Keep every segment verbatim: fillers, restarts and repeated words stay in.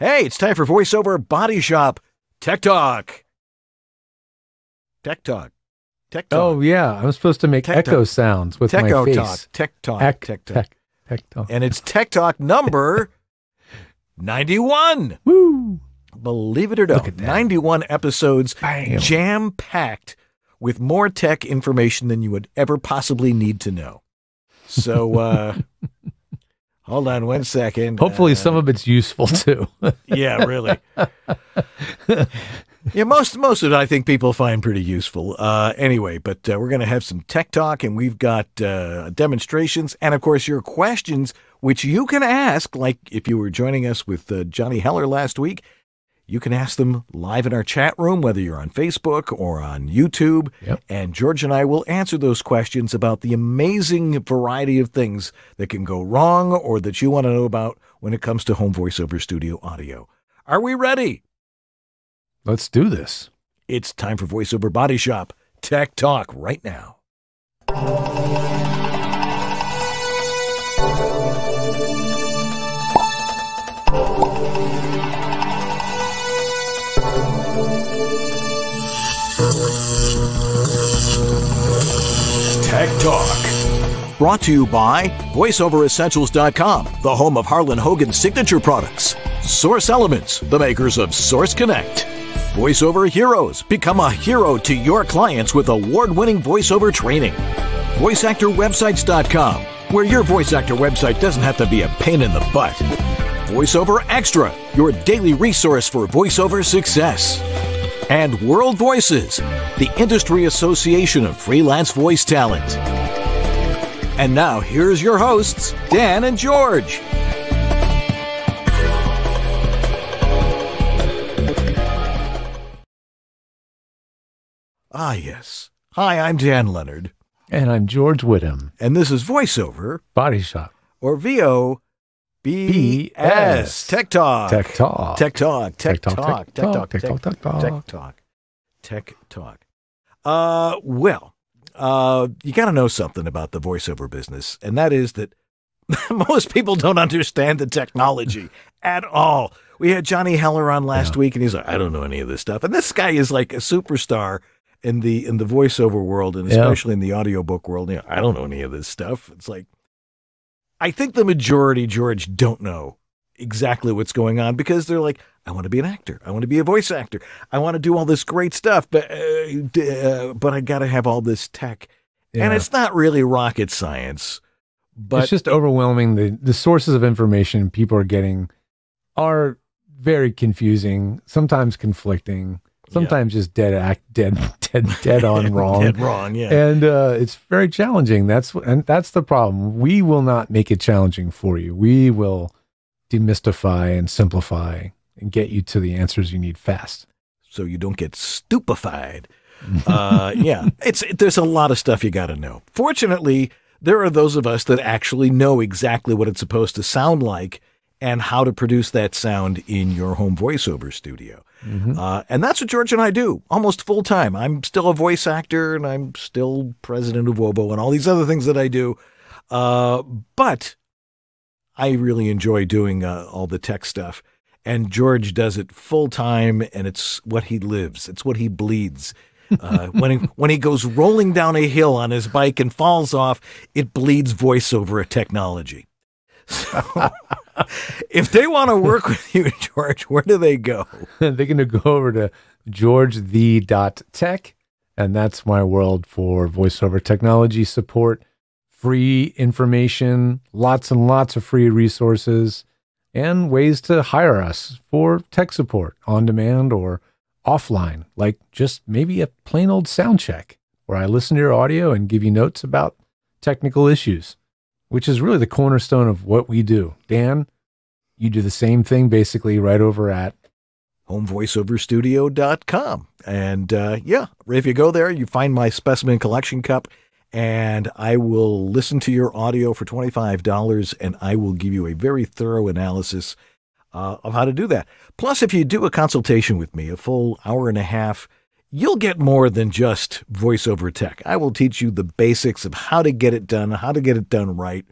Hey, it's time for VoiceOver Body Shop Tech Talk. Tech Talk. Tech Talk. Oh, yeah. I'm supposed to make tech echo talk. sounds with tech my face. Talk. Tech Talk. Ec tech Talk. Tech, tech Talk. And it's Tech Talk number ninety-one. Woo! Believe it or not, ninety-one episodes jam-packed with more tech information than you would ever possibly need to know. So, uh... hold on one second. Hopefully uh, some of it's useful too. Yeah, really. Yeah, most most of it I think people find pretty useful. Uh, anyway, but uh, we're going to have some tech talk, and we've got uh, demonstrations, and of course your questions, which you can ask, like if you were joining us with uh, Johnny Heller last week, you can ask them live in our chat room, whether you're on Facebook or on YouTube, yep. And George and I will answer those questions about the amazing variety of things that can go wrong or that you want to know about when it comes to home voiceover studio audio. Are we ready? Let's do this. It's time for VoiceOver Body Shop Tech Talk right now. Tech Talk, brought to you by voice over essentials dot com, the home of Harlan Hogan's signature products, Source Elements, the makers of Source Connect, VoiceOver Heroes, become a hero to your clients with award-winning voiceover training, voice actor websites dot com, where your voice actor website doesn't have to be a pain in the butt, VoiceOver Extra, your daily resource for voiceover success, and World Voices, the industry association of freelance voice talent. And now, here's your hosts, Dan and George. Ah, yes. Hi, I'm Dan Lenard. And I'm George Whittam. And this is VoiceOver Body Shop. Or V O. B S. Tech Talk. Tech Talk. Tech Talk. Tech Talk. Tech Talk. Tech Talk. Tech Talk. Tech Talk. Uh, well, uh, you got to know something about the voiceover business, and that is that most people don't understand the technology at all. We had Johnny Heller on last week, and he's like, I don't know any of this stuff. And this guy is like a superstar in the in the voiceover world, and especially in the audiobook world. I don't know any of this stuff. It's like, I think the majority, George, don't know exactly what's going on because they're like, I want to be an actor. I want to be a voice actor. I want to do all this great stuff, but uh, uh, but I got to have all this tech. Yeah. And it's not really rocket science. But it's just overwhelming. The, the sources of information people are getting are very confusing, sometimes conflicting, sometimes yeah. just dead act, dead, dead, dead on wrong, dead wrong, yeah. And uh, it's very challenging. That's and that's the problem. We will not make it challenging for you. We will demystify and simplify and get you to the answers you need fast, so you don't get stupefied. uh, yeah, it's it, there's a lot of stuff you got to know. Fortunately, there are those of us that actually know exactly what it's supposed to sound like and how to produce that sound in your home voiceover studio. Mm-hmm. uh, and that's what George and I do almost full time. I'm still a voice actor, and I'm still president of W O B O and all these other things that I do. Uh, but I really enjoy doing uh, all the tech stuff, and George does it full time, and it's what he lives. It's what he bleeds. Uh, when, he, when he goes rolling down a hill on his bike and falls off, it bleeds voiceover technology. So, if they want to work with you, George, where do they go? They're going to go over to george the dot tech, and that's my world for voiceover technology support, free information, lots and lots of free resources, and ways to hire us for tech support on demand or offline, like just maybe a plain old sound check where I listen to your audio and give you notes about technical issues, which is really the cornerstone of what we do. Dan, you do the same thing basically right over at home voiceover studio dot com. And uh, yeah, if you go there, you find my specimen collection cup, and I will listen to your audio for twenty-five dollars, and I will give you a very thorough analysis uh, of how to do that. Plus, if you do a consultation with me, a full hour and a half, you'll get more than just voiceover tech. I will teach you the basics of how to get it done, how to get it done right.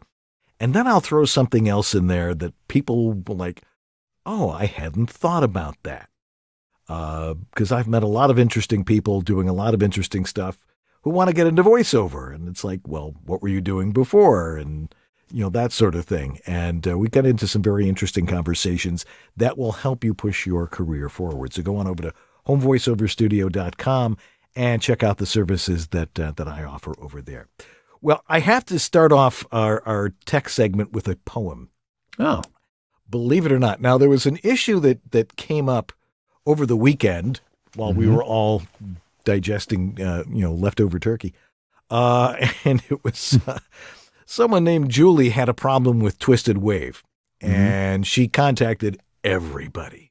And then I'll throw something else in there that people will like, oh, I hadn't thought about that. Because uh, I've met a lot of interesting people doing a lot of interesting stuff who want to get into voiceover. And it's like, well, what were you doing before? And, you know, that sort of thing. And uh, we got into some very interesting conversations that will help you push your career forward. So go on over to home voiceover studio dot com and check out the services that, uh, that I offer over there. Well, I have to start off our, our tech segment with a poem. Oh. Believe it or not. Now, there was an issue that, that came up over the weekend while mm-hmm. we were all digesting, uh, you know, leftover turkey. Uh, and it was uh, someone named Julie had a problem with Twisted Wave, mm-hmm. and she contacted everybody.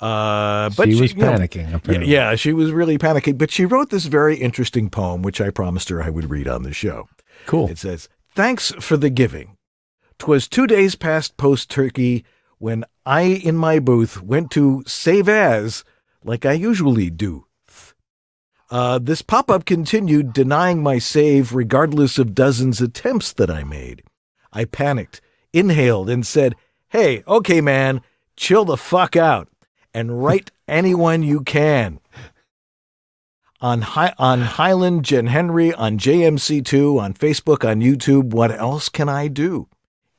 Uh, but she, she was panicking. Know, apparently. Yeah, yeah, she was really panicking. But she wrote this very interesting poem, which I promised her I would read on the show. Cool. It says, "Thanks for the giving. 'Twas two days past post-turkey when I, in my booth, went to save as, like I usually do. Uh, this pop-up continued, denying my save regardless of dozens attempts that I made. I panicked, inhaled, and said, hey, okay, man, chill the fuck out, and write anyone you can. On, Hi on Highland, Jen Henry, on J M C two, on Facebook, on YouTube, what else can I do?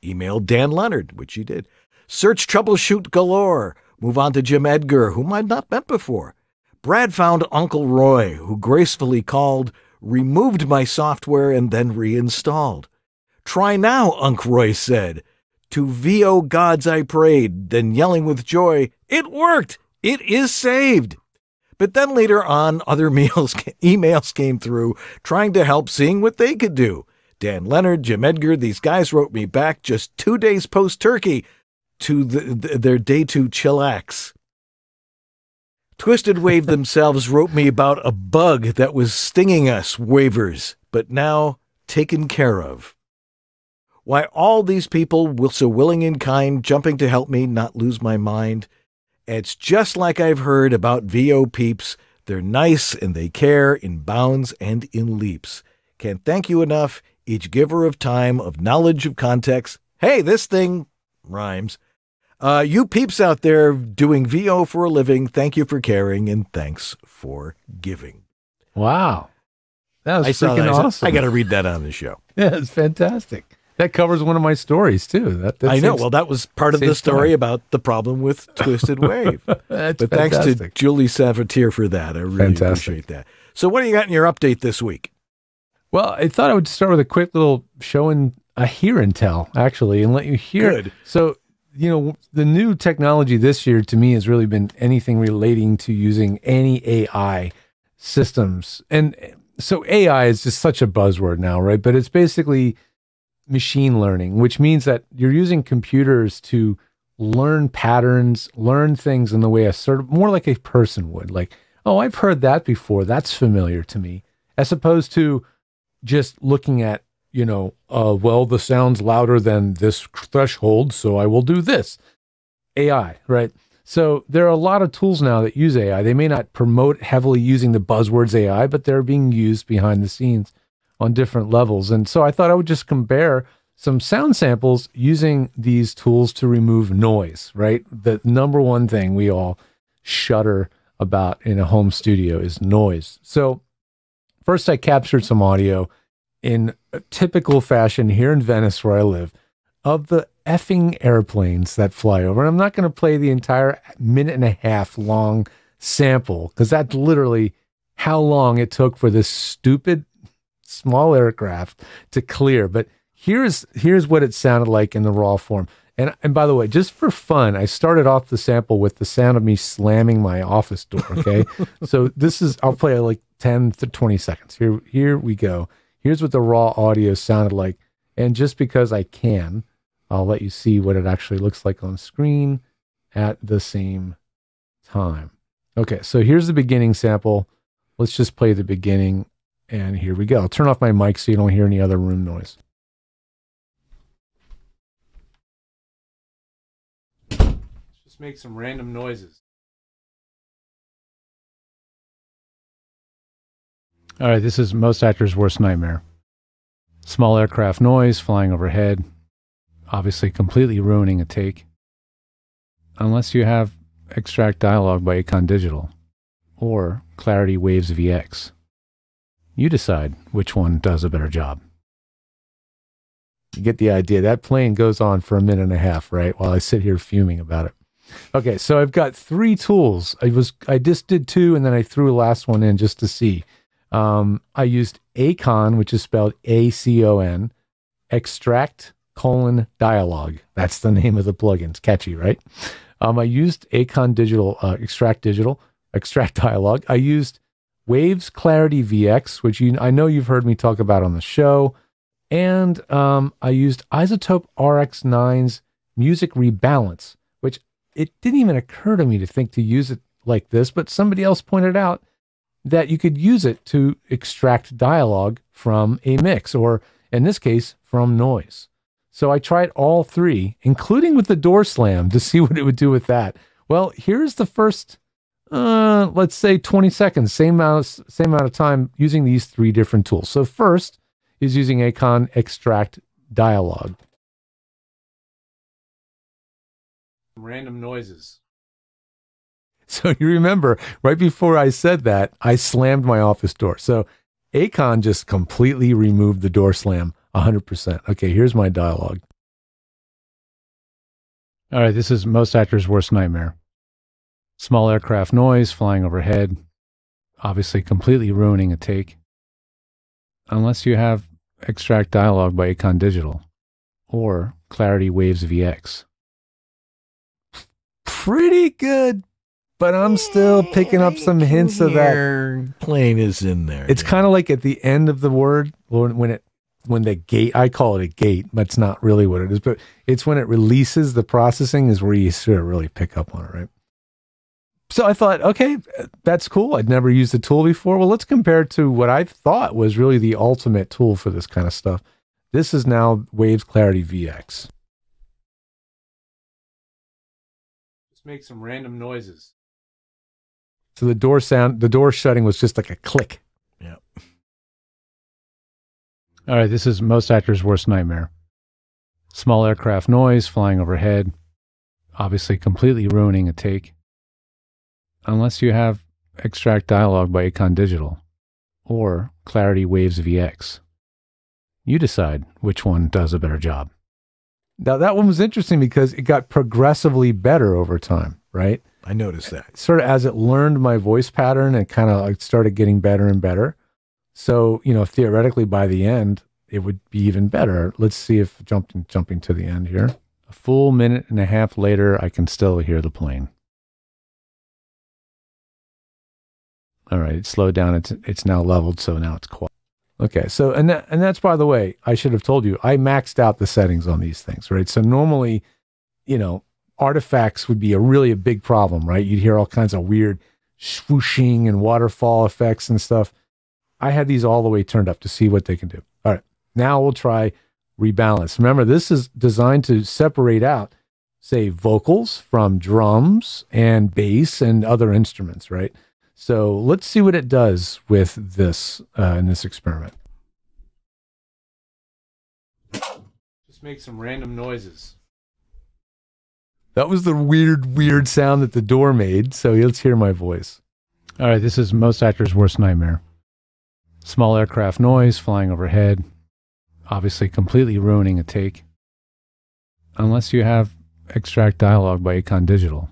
Email Dan Lenard, which he did. Search troubleshoot galore. Move on to Jim Edgar, whom I'd not met before. Brad found Uncle Roy, who gracefully called, removed my software, and then reinstalled. Try now, Unc Roy said. To V O gods I prayed, then yelling with joy, it worked! It is saved! But then later on, other meals, emails came through, trying to help, seeing what they could do. Dan Lenard, Jim Edgar, these guys wrote me back just two days post-turkey, to the, the, their day to chillax. Twisted Wave themselves wrote me about a bug that was stinging us, waivers, but now taken care of. Why all these people were so willing and kind, jumping to help me not lose my mind. It's just like I've heard about V O peeps. They're nice and they care in bounds and in leaps. Can't thank you enough, each giver of time, of knowledge, of context. Hey, this thing rhymes. Uh, you peeps out there doing V O for a living, thank you for caring, and thanks for giving." Wow. That was I freaking that. awesome. I got to read that on the show. Yeah, it's fantastic. That covers one of my stories, too. That, that I seems, know. Well, that was part of the story time. about the problem with Twisted Wave. That's but fantastic. Thanks to Julie Savatier for that. I really fantastic. appreciate that. So what do you got in your update this week? Well, I thought I would start with a quick little show and a hear and tell, actually, and let you hear. Good. So, you know, the new technology this year to me has really been anything relating to using any A I systems. And so A I is just such a buzzword now, right? But it's basically machine learning, which means that you're using computers to learn patterns, learn things in the way a sort of more like a person would. Like, oh, I've heard that before. That's familiar to me. As opposed to just looking at, you know, uh, well, the sound's louder than this threshold, so I will do this. A I, right? So there are a lot of tools now that use A I. They may not promote heavily using the buzzwords A I, but they're being used behind the scenes on different levels. And so I thought I would just compare some sound samples using these tools to remove noise, right? The number one thing we all shudder about in a home studio is noise. So first I captured some audio in a typical fashion here in Venice, where I live, of the effing airplanes that fly over. And I'm not going to play the entire minute and a half long sample, because that's literally how long it took for this stupid small aircraft to clear. But here's, here's what it sounded like in the raw form. And, and by the way, just for fun, I started off the sample with the sound of me slamming my office door, okay? So this is, I'll play like ten to twenty seconds. Here, here we go. Here's what the raw audio sounded like. And just because I can, I'll let you see what it actually looks like on screen at the same time. Okay, so here's the beginning sample. Let's just play the beginning. And here we go. I'll turn off my mic so you don't hear any other room noise. Let's just make some random noises. All right, this is most actors' worst nightmare. Small aircraft noise flying overhead, obviously completely ruining a take. unless you have Extract Dialogue by Acon Digital or Clarity Waves V X. You decide which one does a better job. You get the idea. That plane goes on for a minute and a half, right? While I sit here fuming about it. Okay, so I've got three tools. I was I just did two, and then I threw a last one in just to see. Um, I used Acon, which is spelled A C O N, Extract colon Dialogue. That's the name of the plugin. It's catchy, right? Um, I used Acon Digital, uh, Extract Digital, Extract Dialogue. I used Waves Clarity V X, which you, I know you've heard me talk about on the show. And um, I used Isotope R X nine's Music Rebalance, which it didn't even occur to me to think to use it like this, but somebody else pointed out that you could use it to extract dialogue from a mix, or in this case, from noise. So I tried all three, including with the door slam, to see what it would do with that. Well, here's the first, uh, let's say twenty seconds, same amount of, same amount of time using these three different tools. So first is using Acon Extract Dialogue. Random noises. So you remember, right before I said that, I slammed my office door. So Acon just completely removed the door slam, one hundred percent. Okay, here's my dialogue. All right, this is most actors' worst nightmare. Small aircraft noise flying overhead, obviously completely ruining a take. Unless you have Extract Dialogue by Acon Digital or Clarity Waves V X. Pretty good. But I'm still picking up some hints of that. Plane is in there. It's kind of like at the end of the word, when it, when the gate, I call it a gate, but it's not really what it is, but it's when it releases the processing is where you sort of really pick up on it, right? So I thought, okay, that's cool. I'd never used the tool before. Well, let's compare it to what I thought was really the ultimate tool for this kind of stuff. This is now Waves Clarity V X. Let's make some random noises. So the door sound, the door shutting was just like a click. Yeah. All right, this is most actors' worst nightmare. Small aircraft noise flying overhead, obviously completely ruining a take. Unless you have Extract Dialogue by Acon Digital or Clarity Waves V X. You decide which one does a better job. Now that one was interesting because it got progressively better over time, right? I noticed that. Sort of as it learned my voice pattern, it kind of like started getting better and better. So, you know, theoretically by the end, it would be even better. Let's see if jumping, jumping to the end here. A full minute and a half later, I can still hear the plane. All right, it slowed down. It's, it's now leveled, so now it's quiet. Okay, so, and, that, and that's, by the way, I should have told you, I maxed out the settings on these things, right? So normally, you know, artifacts would be a really a big problem, right? You'd hear all kinds of weird swooshing and waterfall effects and stuff. I had these all the way turned up to see what they can do. All right, now we'll try rebalance. Remember, this is designed to separate out, say, vocals from drums and bass and other instruments, right? So let's see what it does with this uh, in this experiment. Just make some random noises. That was the weird, weird sound that the door made. So let's hear my voice. All right, this is most actors' worst nightmare. Small aircraft noise flying overhead, obviously completely ruining a take. Unless you have Extract Dialogue by Acon Digital.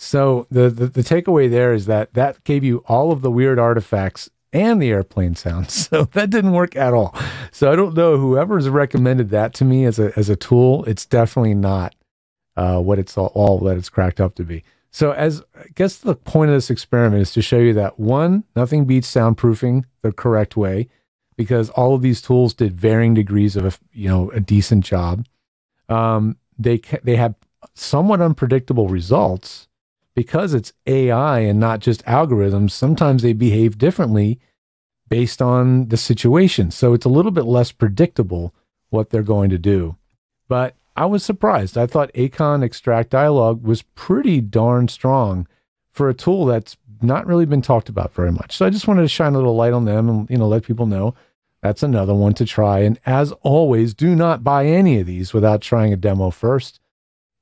So the, the, the takeaway there is that that gave you all of the weird artifacts and the airplane sounds. So that didn't work at all. So I don't know whoever's recommended that to me as a, as a tool, it's definitely not Uh, what it's all, all that it's cracked up to be. So as I guess the point of this experiment is to show you that one, nothing beats soundproofing the correct way, because all of these tools did varying degrees of a, you know, a decent job. Um, they they have somewhat unpredictable results because it's A I and not just algorithms. Sometimes they behave differently based on the situation. So it's a little bit less predictable what they're going to do, but I was surprised. I thought Acon Extract Dialogue was pretty darn strong for a tool that's not really been talked about very much. So I just wanted to shine a little light on them and, you know, let people know that's another one to try. And as always, do not buy any of these without trying a demo first.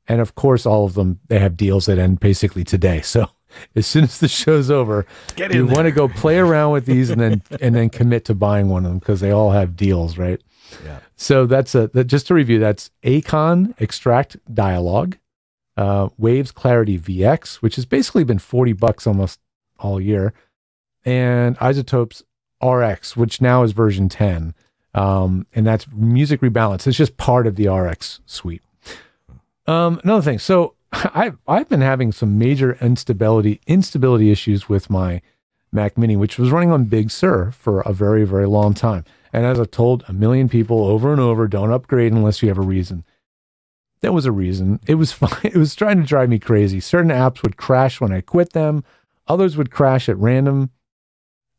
And of course, all of them, they have deals that end basically today. So as soon as the show's over, Get in you want to go play around with these and then and then commit to buying one of them because they all have deals, right? Yeah. So that's a that, just to review, that's Acon Extract Dialogue, uh, Waves Clarity V X, which has basically been forty bucks almost all year, and Isotopes R X, which now is version ten, um, and that's Music Rebalance. It's just part of the R X suite. Um, another thing, so I've, I've been having some major instability instability issues with my Mac Mini, which was running on Big Sur for a very, very long time. And as I've told a million people over and over, don't upgrade unless you have a reason. That was a reason. It was fine. It was trying to drive me crazy. Certain apps would crash when I quit them. Others would crash at random.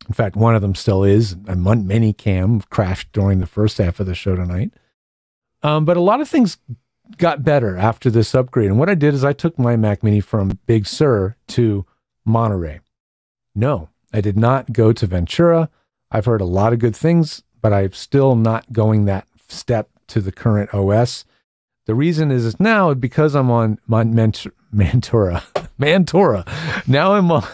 In fact, one of them still is. And ManyCam crashed during the first half of the show tonight. Um, but a lot of things got better after this upgrade. And what I did is I took my Mac Mini from Big Sur to Monterey. No, I did not go to Ventura. I've heard a lot of good things, but I'm still not going that step to the current O S. The reason is, is now because I'm on Montura, Mantura, Mantura. Now I'm on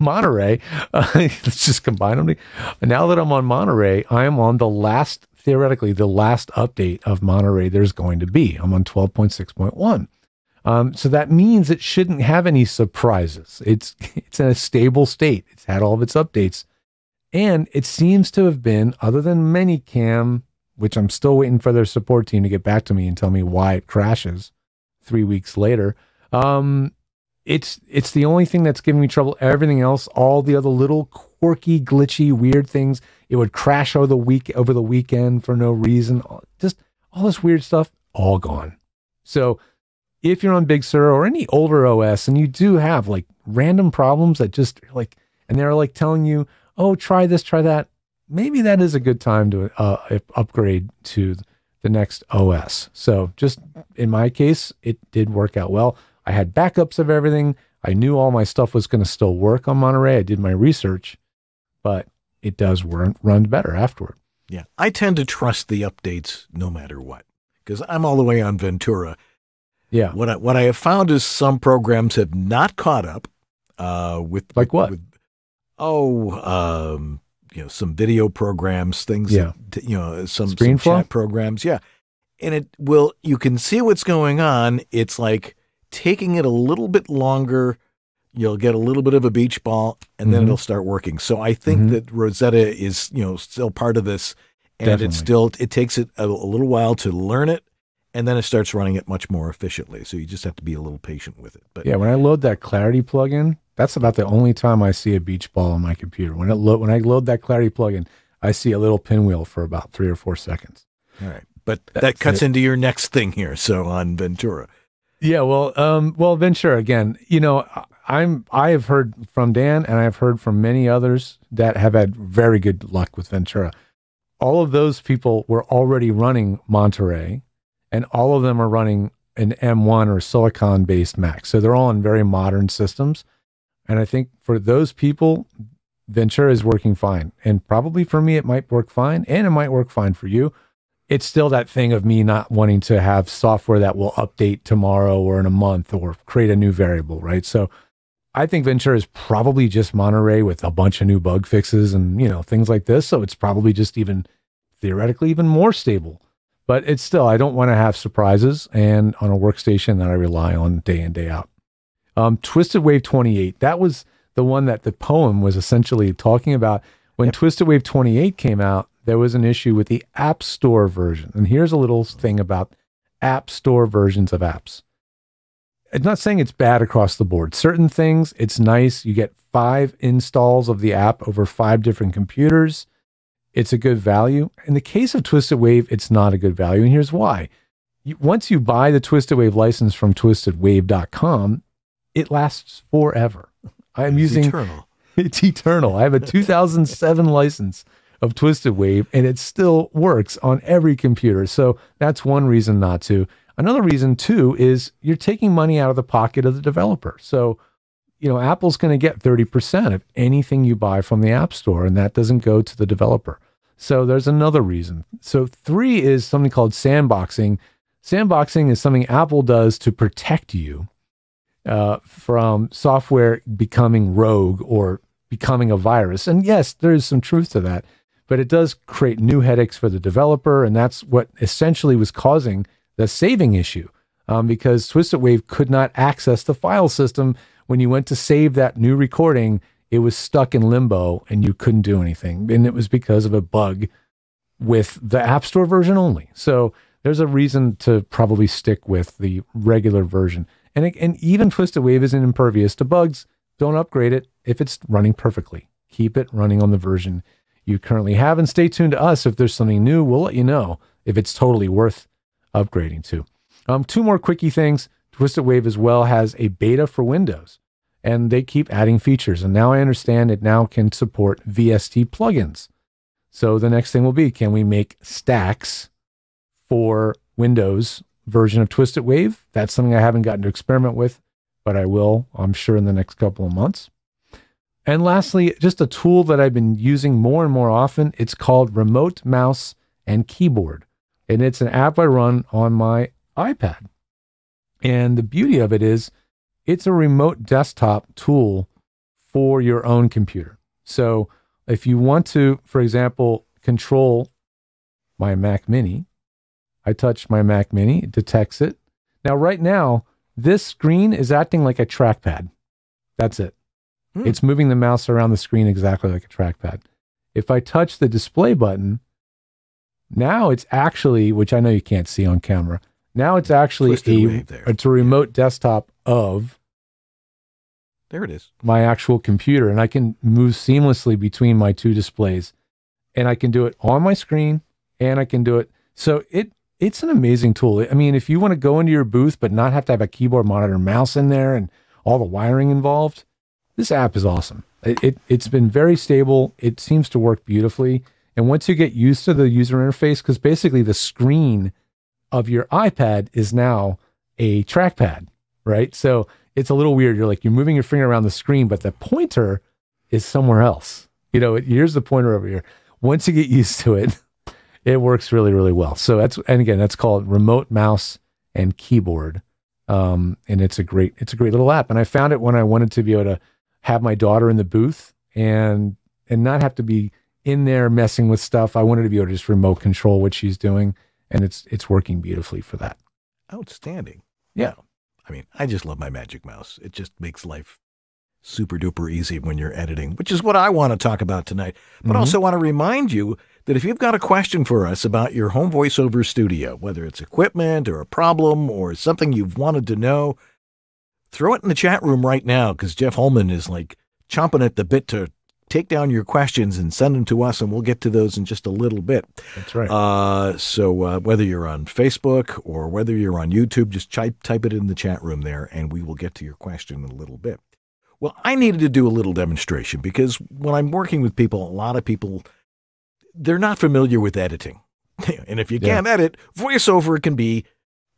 Monterey. Uh, let's just combine them. Now that I'm on Monterey, I am on the last, theoretically, the last update of Monterey there's going to be. I'm on twelve point six point one. Um, so that means it shouldn't have any surprises. It's, it's in a stable state. It's had all of its updates. And it seems to have been, other than ManyCam, which I'm still waiting for their support team to get back to me and tell me why it crashes three weeks later. Um, it's, it's the only thing that's giving me trouble. Everything else, all the other little quirky, glitchy, weird things, it would crash over the week, over the weekend for no reason. Just all this weird stuff, all gone. So if you're on Big Sur or any older O S and you do have like random problems that just like, and they're like telling you, oh, try this, try that. Maybe that is a good time to uh, upgrade to the next O S. So just in my case, it did work out well. I had backups of everything. I knew all my stuff was going to still work on Monterey. I did my research, but it does run, run better afterward. Yeah, I tend to trust the updates no matter what because I'm all the way on Ventura. Yeah. What I, what I have found is some programs have not caught up uh, with... Like what? With, oh, um... you know, some video programs, things, yeah. that, you know, some, some chat programs. Yeah. And it will, you can see what's going on. It's like taking it a little bit longer. You'll get a little bit of a beach ball and mm-hmm. then it'll start working. So I think mm-hmm. that Rosetta is, you know, still part of this and Definitely. It's still, it takes it a, a little while to learn it. And then it starts running it much more efficiently. So you just have to be a little patient with it. But yeah, when I load that Clarity plugin, that's about the only time I see a beach ball on my computer. When, it lo when I load that Clarity plugin, I see a little pinwheel for about three or four seconds. All right. But that's that cuts it. into your next thing here, so on Ventura. Yeah, well, um, well, Ventura, again, you know, I'm, I have heard from Dan and I've heard from many others that have had very good luck with Ventura. All of those people were already running Monterey, and all of them are running an M one or Silicon-based Mac. So they're all in very modern systems. And I think for those people, Ventura is working fine. And probably for me, it might work fine, and it might work fine for you. It's still that thing of me not wanting to have software that will update tomorrow or in a month or create a new variable, right? So I think Ventura is probably just Monterey with a bunch of new bug fixes and, you know, things like this. So it's probably just even, theoretically, even more stable. But it's still, I don't want to have surprises and on a workstation that I rely on day in, day out. Um, Twisted Wave twenty-eight, that was the one that the poem was essentially talking about. When yep. Twisted Wave twenty-eight came out, there was an issue with the App Store version. And here's a little thing about App Store versions of apps. I'm not saying it's bad across the board. Certain things, it's nice. You get five installs of the app over five different computers. It's a good value. In the case of Twisted Wave, it's not a good value. And here's why. You, once you buy the Twisted Wave license from twisted wave dot com, it lasts forever. I am it's using eternal. It's eternal. I have a two thousand seven license of Twisted Wave and it still works on every computer. So that's one reason not to. Another reason too is you're taking money out of the pocket of the developer. So, you know, Apple's going to get thirty percent of anything you buy from the App Store and that doesn't go to the developer. So there's another reason. So three is something called sandboxing. Sandboxing is something Apple does to protect you uh, from software becoming rogue or becoming a virus. And yes, there is some truth to that, but it does create new headaches for the developer. And that's what essentially was causing the saving issue, um, because Twisted Wave could not access the file system. When you went to save that new recording, it was stuck in limbo and you couldn't do anything. And it was because of a bug with the App Store version only. So there's a reason to probably stick with the regular version. And, it, and even Twisted Wave isn't impervious to bugs. Don't upgrade it if it's running perfectly. Keep it running on the version you currently have. And stay tuned to us. If there's something new, we'll let you know if it's totally worth upgrading to. Um, two more quickie things. Twisted Wave as well has a beta for Windows, and they keep adding features. And now I understand it now can support V S T plugins. So the next thing will be, can we make stacks for Windows version of Twisted Wave? That's something I haven't gotten to experiment with, but I will, I'm sure, in the next couple of months. And lastly, just a tool that I've been using more and more often, it's called Remote Mouse and Keyboard. And it's an app I run on my iPad. And the beauty of it is, it's a remote desktop tool for your own computer. So if you want to, for example, control my Mac Mini, I touch my Mac Mini, it detects it. Now, right now, this screen is acting like a trackpad. That's it. Mm. It's moving the mouse around the screen exactly like a trackpad. If I touch the display button, now it's actually, which I know you can't see on camera, now it's actually a, it's a remote yeah. desktop of there it is. my actual computer. And I can move seamlessly between my two displays. And I can do it on my screen, and I can do it. So it it's an amazing tool. I mean, if you want to go into your booth but not have to have a keyboard, monitor, mouse in there and all the wiring involved, this app is awesome. It, it, it's been very stable. It seems to work beautifully. And once you get used to the user interface, because basically the screen of your iPad is now a trackpad, right? So it's a little weird. You're like, you're moving your finger around the screen, but the pointer is somewhere else. You know, here's the pointer over here. Once you get used to it, it works really, really well. So that's, and again, that's called Remote Mouse and Keyboard. Um, and it's a great, it's a great little app. And I found it when I wanted to be able to have my daughter in the booth and, and not have to be in there messing with stuff. I wanted to be able to just remote control what she's doing. And it's it's working beautifully for that. Outstanding. Yeah. I mean, I just love my Magic Mouse. It just makes life super duper easy when you're editing, which is what I want to talk about tonight. But mm-hmm. also want to remind you that if you've got a question for us about your home voiceover studio, whether it's equipment or a problem or something you've wanted to know, throw it in the chat room right now, because Jeff Holman is like chomping at the bit to take down your questions and send them to us, and we'll get to those in just a little bit. That's right. Uh, so uh, whether you're on Facebook or whether you're on YouTube, just type, type it in the chat room there, and we will get to your question in a little bit. Well, I needed to do a little demonstration because when I'm working with people, a lot of people, they're not familiar with editing. And if you can't yeah. edit, voiceover can be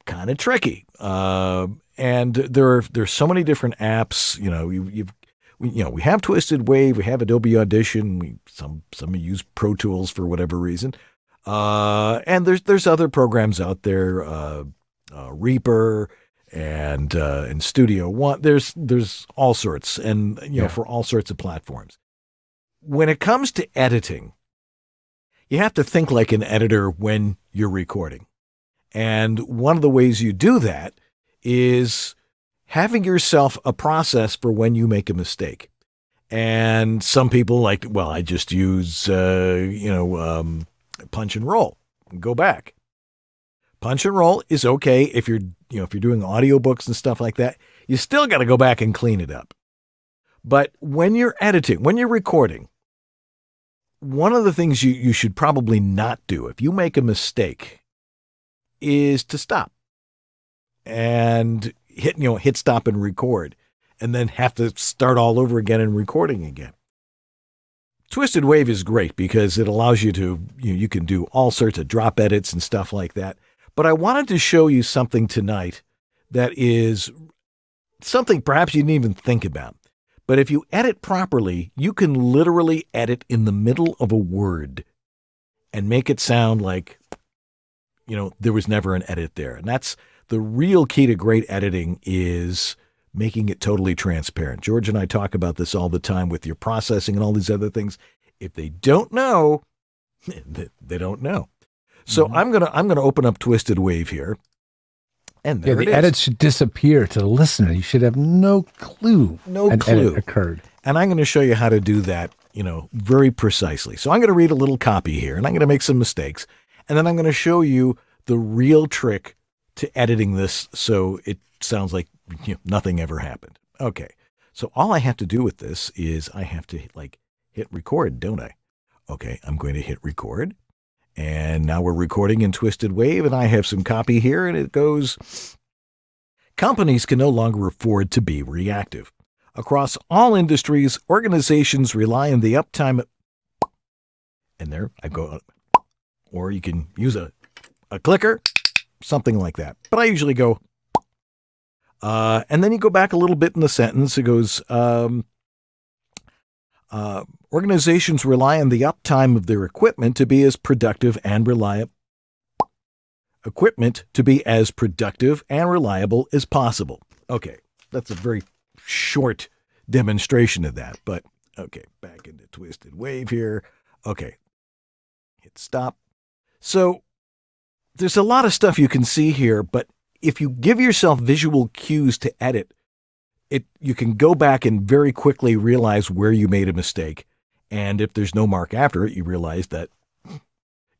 kind of tricky. Uh, and there are, there's so many different apps, you know, you, you've, We, you know, we have Twisted Wave, we have Adobe Audition, we some some use Pro Tools for whatever reason, uh, and there's there's other programs out there, uh, uh, Reaper and uh, and Studio One. There's there's all sorts, and you know yeah. for all sorts of platforms. When it comes to editing, you have to think like an editor when you're recording, and one of the ways you do that is having yourself a process for when you make a mistake. And some people like, well, I just use, uh, you know, um, punch and roll and go back. Punch and roll is okay if you're, you know, if you're doing audiobooks and stuff like that, you still got to go back and clean it up. But when you're editing, when you're recording, one of the things you, you should probably not do if you make a mistake is to stop and hit, you know, hit stop and record, and then have to start all over again and recording again. Twisted Wave is great because it allows you to, you know, you can do all sorts of drop edits and stuff like that. But I wanted to show you something tonight that is something perhaps you didn't even think about. But if you edit properly, you can literally edit in the middle of a word and make it sound like you know, there was never an edit there. And that's the real key to great editing, is making it totally transparent. George and I talk about this all the time with your processing and all these other things. If they don't know, they don't know. So mm-hmm. I'm going to I'm going to open up Twisted Wave here. And there yeah, the it is. edit should disappear to the listener. You should have no clue no an clue. edit occurred. And I'm going to show you how to do that, you know, very precisely. So I'm going to read a little copy here, and I'm going to make some mistakes, and then I'm going to show you the real trick to editing this so it sounds like, you know, nothing ever happened. Okay. So all I have to do with this is I have to like hit record, don't I? Okay, I'm going to hit record. And now we're recording in Twisted Wave, and I have some copy here, and it goes, companies can no longer afford to be reactive. Across all industries, organizations rely on the uptime. And there I go. Or you can use a, a clicker, something like that. But I usually go. Uh, and then you go back a little bit in the sentence. It goes, um, uh, organizations rely on the uptime of their equipment to be as productive and reliable. Equipment to be as productive and reliable as possible. Okay, that's a very short demonstration of that. But okay, back into Twisted Wave here. Okay, hit stop. So there's a lot of stuff you can see here, but if you give yourself visual cues to edit, it you can go back and very quickly realize where you made a mistake. And if there's no mark after it, you realize that,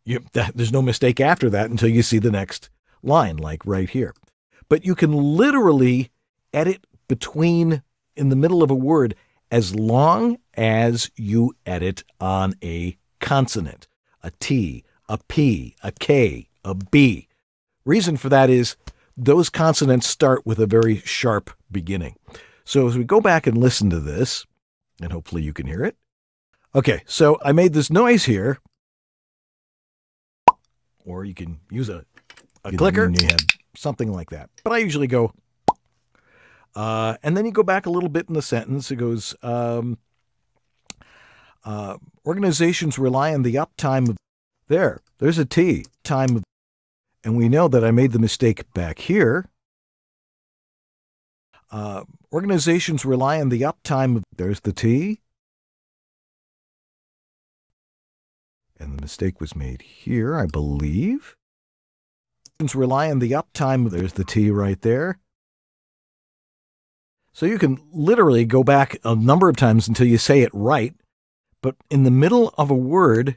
you, that there's no mistake after that until you see the next line, like right here. But you can literally edit between, in the middle of a word, as long as you edit on a consonant, a T, a P, a K, a B. Reason for that is those consonants start with a very sharp beginning. So as we go back and listen to this, and hopefully you can hear it. Okay, so I made this noise here. Or you can use a, a clicker, something like that. But I usually go. Uh, and then you go back a little bit in the sentence. It goes, um, uh, organizations rely on the uptime of, there, there's a T, time of, and we know that I made the mistake back here. Uh, organizations rely on the uptime of, there's the T. And the mistake was made here, I believe. Organizations rely on the uptime of, there's the T right there. So you can literally go back a number of times until you say it right. But in the middle of a word,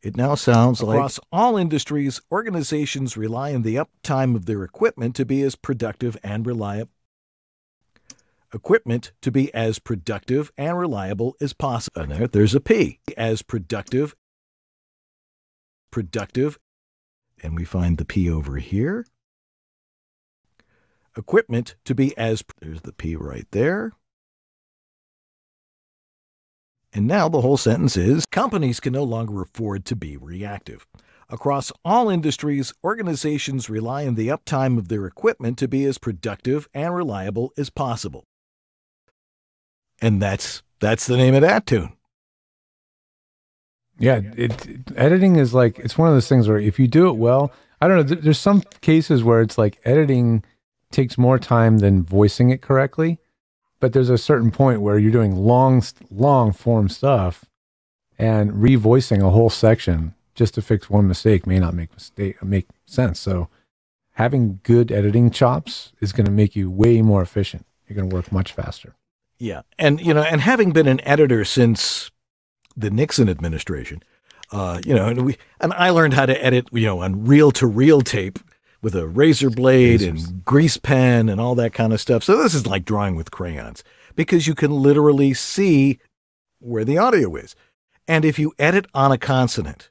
it now sounds like, across all industries, organizations rely on the uptime of their equipment to be as productive and reliable. Equipment to be as productive and reliable as possible. And there, there's a P. As productive. Productive. And we find the P over here. Equipment to be as, there's the P right there. And now the whole sentence is, companies can no longer afford to be reactive. Across all industries, organizations rely on the uptime of their equipment to be as productive and reliable as possible. And that's that's the name of that tune. Yeah, it, it, editing is like, it's one of those things where if you do it well, I don't know, th there's some cases where it's like editing takes more time than voicing it correctly, but there's a certain point where you're doing long, long form stuff, and revoicing a whole section just to fix one mistake may not make mistake make sense. So, having good editing chops is going to make you way more efficient. You're going to work much faster. Yeah, and you know, and having been an editor since the Nixon administration, uh, you know, and we and I learned how to edit, you know, on reel-to-reel tape, with a razor blade Razors. and grease pen and all that kind of stuff. So this is like drawing with crayons, because you can literally see where the audio is. And if you edit on a consonant,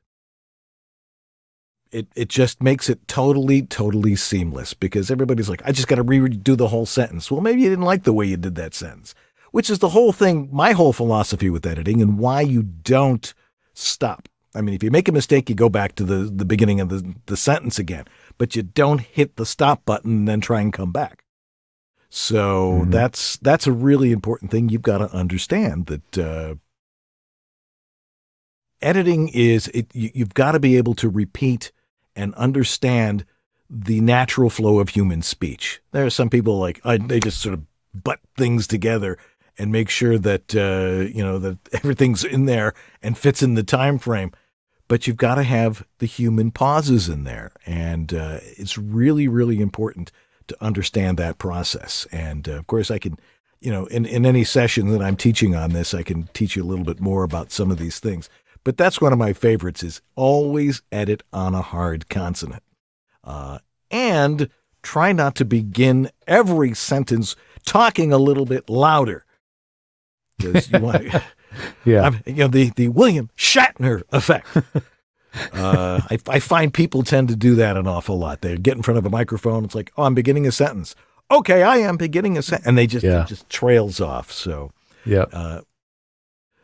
it, it just makes it totally, totally seamless, because everybody's like, I just got to redo the whole sentence. Well, maybe you didn't like the way you did that sentence, which is the whole thing, my whole philosophy with editing and why you don't stop. I mean, if you make a mistake, you go back to the, the beginning of the, the sentence again, but you don't hit the stop button and then try and come back. So mm-hmm. that's that's a really important thing you've got to understand, that uh, editing is, it, you, you've got to be able to repeat and understand the natural flow of human speech. There are some people like, I, they just sort of butt things together and make sure that, uh, you know, that everything's in there and fits in the time frame. But you've got to have the human pauses in there. And uh, it's really, really important to understand that process. And uh, of course, I can, you know, in, in any session that I'm teaching on this, I can teach you a little bit more about some of these things. But that's one of my favorites, is always edit on a hard consonant. Uh, and try not to begin every sentence talking a little bit louder. Because you want to... Yeah, I'm, you know, the the William Shatner effect. uh, I, I find people tend to do that an awful lot. They get in front of a microphone. It's like, oh, I'm beginning a sentence. Okay, I am beginning a sentence, and they just yeah. it just trails off. So yeah, uh,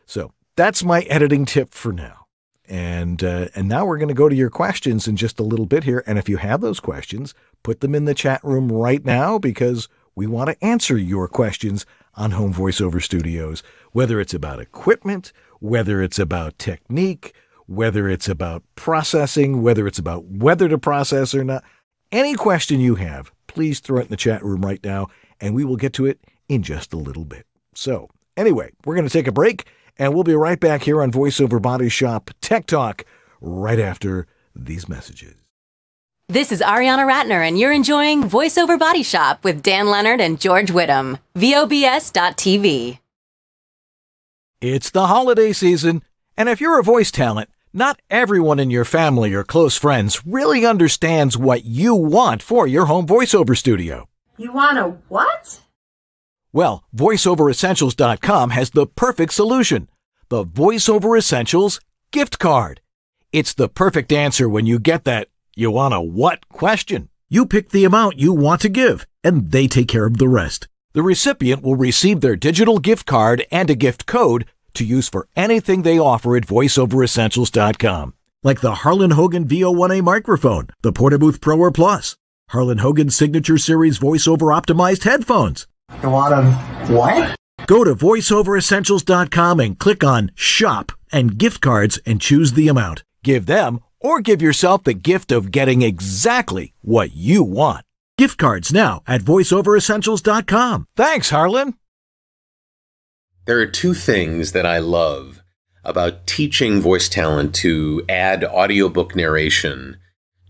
so that's my editing tip for now. And uh, and now we're going to go to your questions in just a little bit here. And if you have those questions, put them in the chat room right now, because we want to answer your questions on Home VoiceOver Studios, whether it's about equipment, whether it's about technique, whether it's about processing, whether it's about whether to process or not. Any question you have, please throw it in the chat room right now, and we will get to it in just a little bit. So anyway, we're going to take a break, and we'll be right back here on VoiceOver Body Shop Tech Talk right after these messages. This is Ariana Ratner, and you're enjoying VoiceOver Body Shop with Dan Lenard and George Whittam. V O B S dot T V. It's the holiday season, and if you're a voice talent, not everyone in your family or close friends really understands what you want for your home voiceover studio. You want a what? Well, voice over essentials dot com has the perfect solution, the VoiceOver Essentials gift card. It's the perfect answer when you get that "you want a what?" question. You pick the amount you want to give, and they take care of the rest. The recipient will receive their digital gift card and a gift code to use for anything they offer at voice over essentials dot com. Like the Harlan Hogan V O one A microphone, the Portabooth Pro or Plus, Harlan Hogan Signature Series VoiceOver Optimized headphones. You want a what? Go to voice over essentials dot com and click on Shop and Gift Cards and choose the amount. Give them or give yourself the gift of getting exactly what you want. Gift cards now at voice over essentials dot com. Thanks, Harlan. There are two things that I love about teaching voice talent to add audiobook narration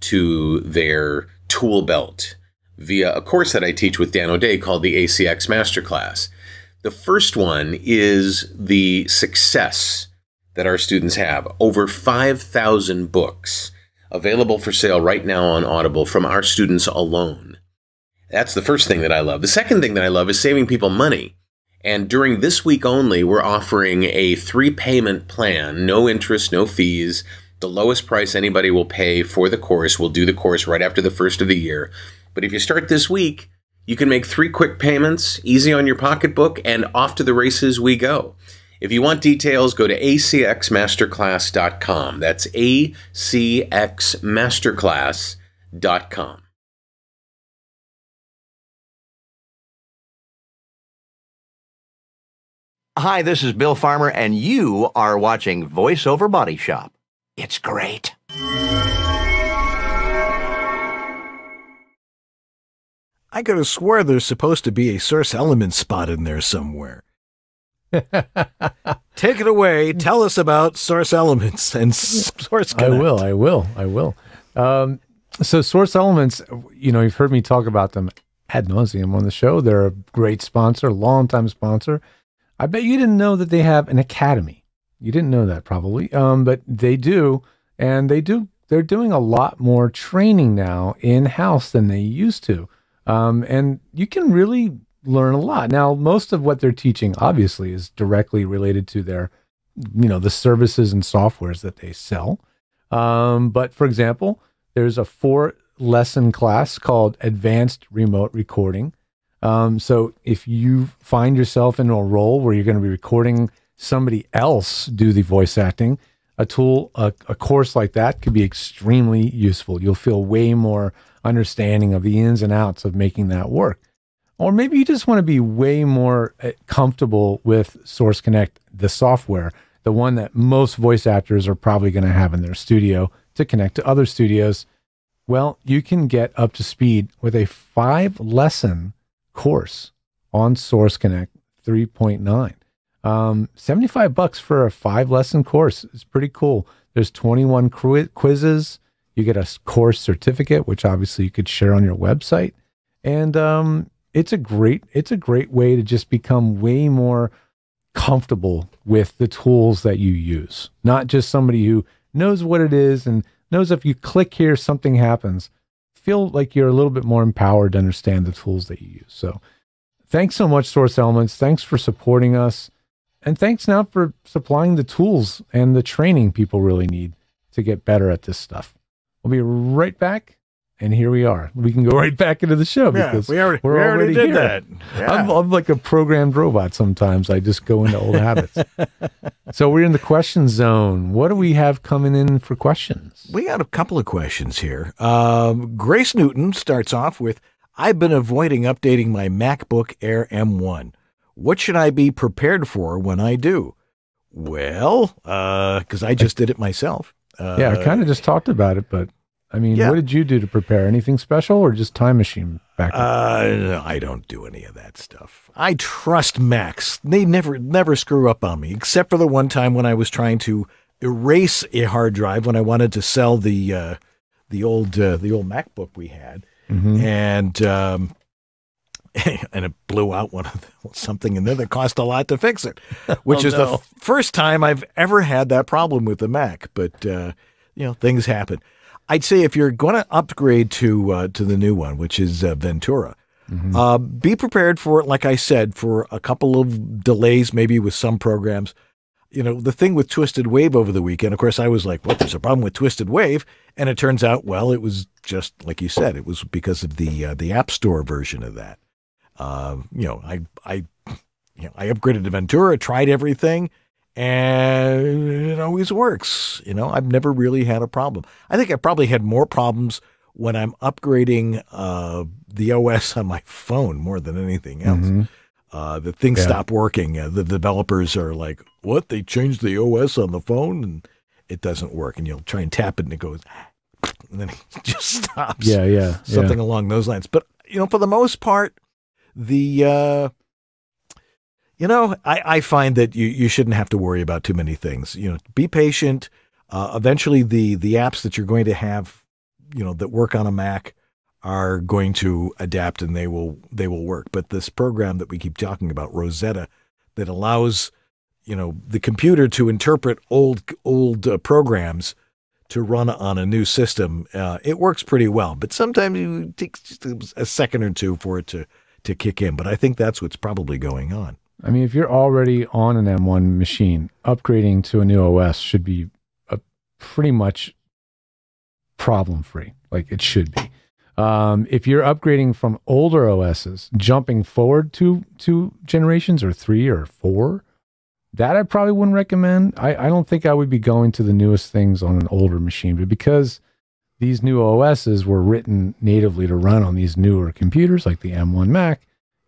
to their tool belt via a course that I teach with Dan O'Day called the A C X Masterclass. The first one is the success that our students have. Over five thousand books available for sale right now on Audible from our students alone. That's the first thing that I love. The second thing that I love is saving people money. And during this week only, we're offering a three-payment plan, no interest, no fees. The lowest price anybody will pay for the course. We'll do the course right after the first of the year. But if you start this week, you can make three quick payments, easy on your pocketbook, and off to the races we go. If you want details, go to A C X masterclass dot com. That's A C X masterclass dot com. Hi, this is Bill Farmer, and you are watching VoiceOver Body Shop. It's great. I could have sworn there's supposed to be a Source Elements spot in there somewhere. Take it away. Tell us about Source Elements and Source Connect. I will. I will. I will. Um, so Source Elements, you know, you've heard me talk about them ad nauseum on the show. They're a great sponsor, longtime sponsor. I bet you didn't know that they have an academy. You didn't know that probably, um, but they do, and they do. They're doing a lot more training now in-house than they used to, um, and you can really learn a lot. Now, most of what they're teaching obviously is directly related to their, you know, the services and softwares that they sell. Um, but for example, there's a four lesson class called Advanced Remote Recording. Um, so if you find yourself in a role where you're going to be recording somebody else do the voice acting, a tool, a, a course like that could be extremely useful. You'll feel way more understanding of the ins and outs of making that work. Or maybe you just want to be way more comfortable with Source Connect, the software, the one that most voice actors are probably going to have in their studio to connect to other studios. Well, you can get up to speed with a five lesson course on Source Connect three point nine. Um, seventy-five bucks for a five lesson course is pretty cool. There's twenty-one quizzes. You get a course certificate, which obviously you could share on your website. And um, it's a great, it's a great way to just become way more comfortable with the tools that you use. Not just somebody who knows what it is and knows if you click here, something happens. Feel like you're a little bit more empowered to understand the tools that you use. So thanks so much, Source Elements. Thanks for supporting us. And thanks now for supplying the tools and the training people really need to get better at this stuff. We'll be right back. And here we are. We can go right back into the show because yeah, we already, we're we already, already did here. that. Yeah. I'm, I'm like a programmed robot sometimes. I just go into old habits. So we're in the question zone. What do we have coming in for questions? We got a couple of questions here. Um, Grace Newton starts off with, I've been avoiding updating my MacBook Air M one. What should I be prepared for when I do? Well, because uh, I just did it myself. Uh, yeah, I kind of just talked about it, but... I mean, yeah. What did you do to prepare? Anything special or just Time Machine back then? Uh, no, I don't do any of that stuff. I trust Macs. They never never screw up on me, except for the one time when I was trying to erase a hard drive when I wanted to sell the uh, the old uh, the old MacBook we had, mm-hmm. and um, and it blew out one of the, something in there that cost a lot to fix it, which oh, is no. the f first time I've ever had that problem with the Mac. But uh, you know, things happen. I'd say if you're going to upgrade to uh, to the new one, which is uh, Ventura, mm-hmm. uh, be prepared for it. Like I said, for a couple of delays, maybe with some programs. You know, the thing with Twisted Wave over the weekend. Of course, I was like, "Well, there's a problem with Twisted Wave," and it turns out, well, it was just like you said, it was because of the uh, the App Store version of that. Uh, you know, I I you know I upgraded to Ventura, tried everything. And it always works. You know, I've never really had a problem. I think I probably had more problems when I'm upgrading uh, the O S on my phone more than anything else. Mm-hmm. uh, the things yeah. stop working. Uh, the developers are like, what? They changed the O S on the phone and it doesn't work. And you'll try and tap it and it goes, and then it just stops. Yeah, yeah. Something yeah. along those lines. But, you know, for the most part, the... Uh, You know, I, I find that you, you shouldn't have to worry about too many things. You know, be patient. Uh, eventually, the the apps that you're going to have, you know, that work on a Mac are going to adapt and they will they will work. But this program that we keep talking about, Rosetta, that allows, you know, the computer to interpret old old uh, programs to run on a new system, uh, it works pretty well. But sometimes it takes just a second or two for it to to kick in. But I think that's what's probably going on. I mean, if you're already on an M one machine, upgrading to a new O S should be a pretty much problem-free, like it should be. Um, if you're upgrading from older O Ss, jumping forward to two generations or three or four, that I probably wouldn't recommend. I, I don't think I would be going to the newest things on an older machine, but because these new O Ss were written natively to run on these newer computers like the M one Mac,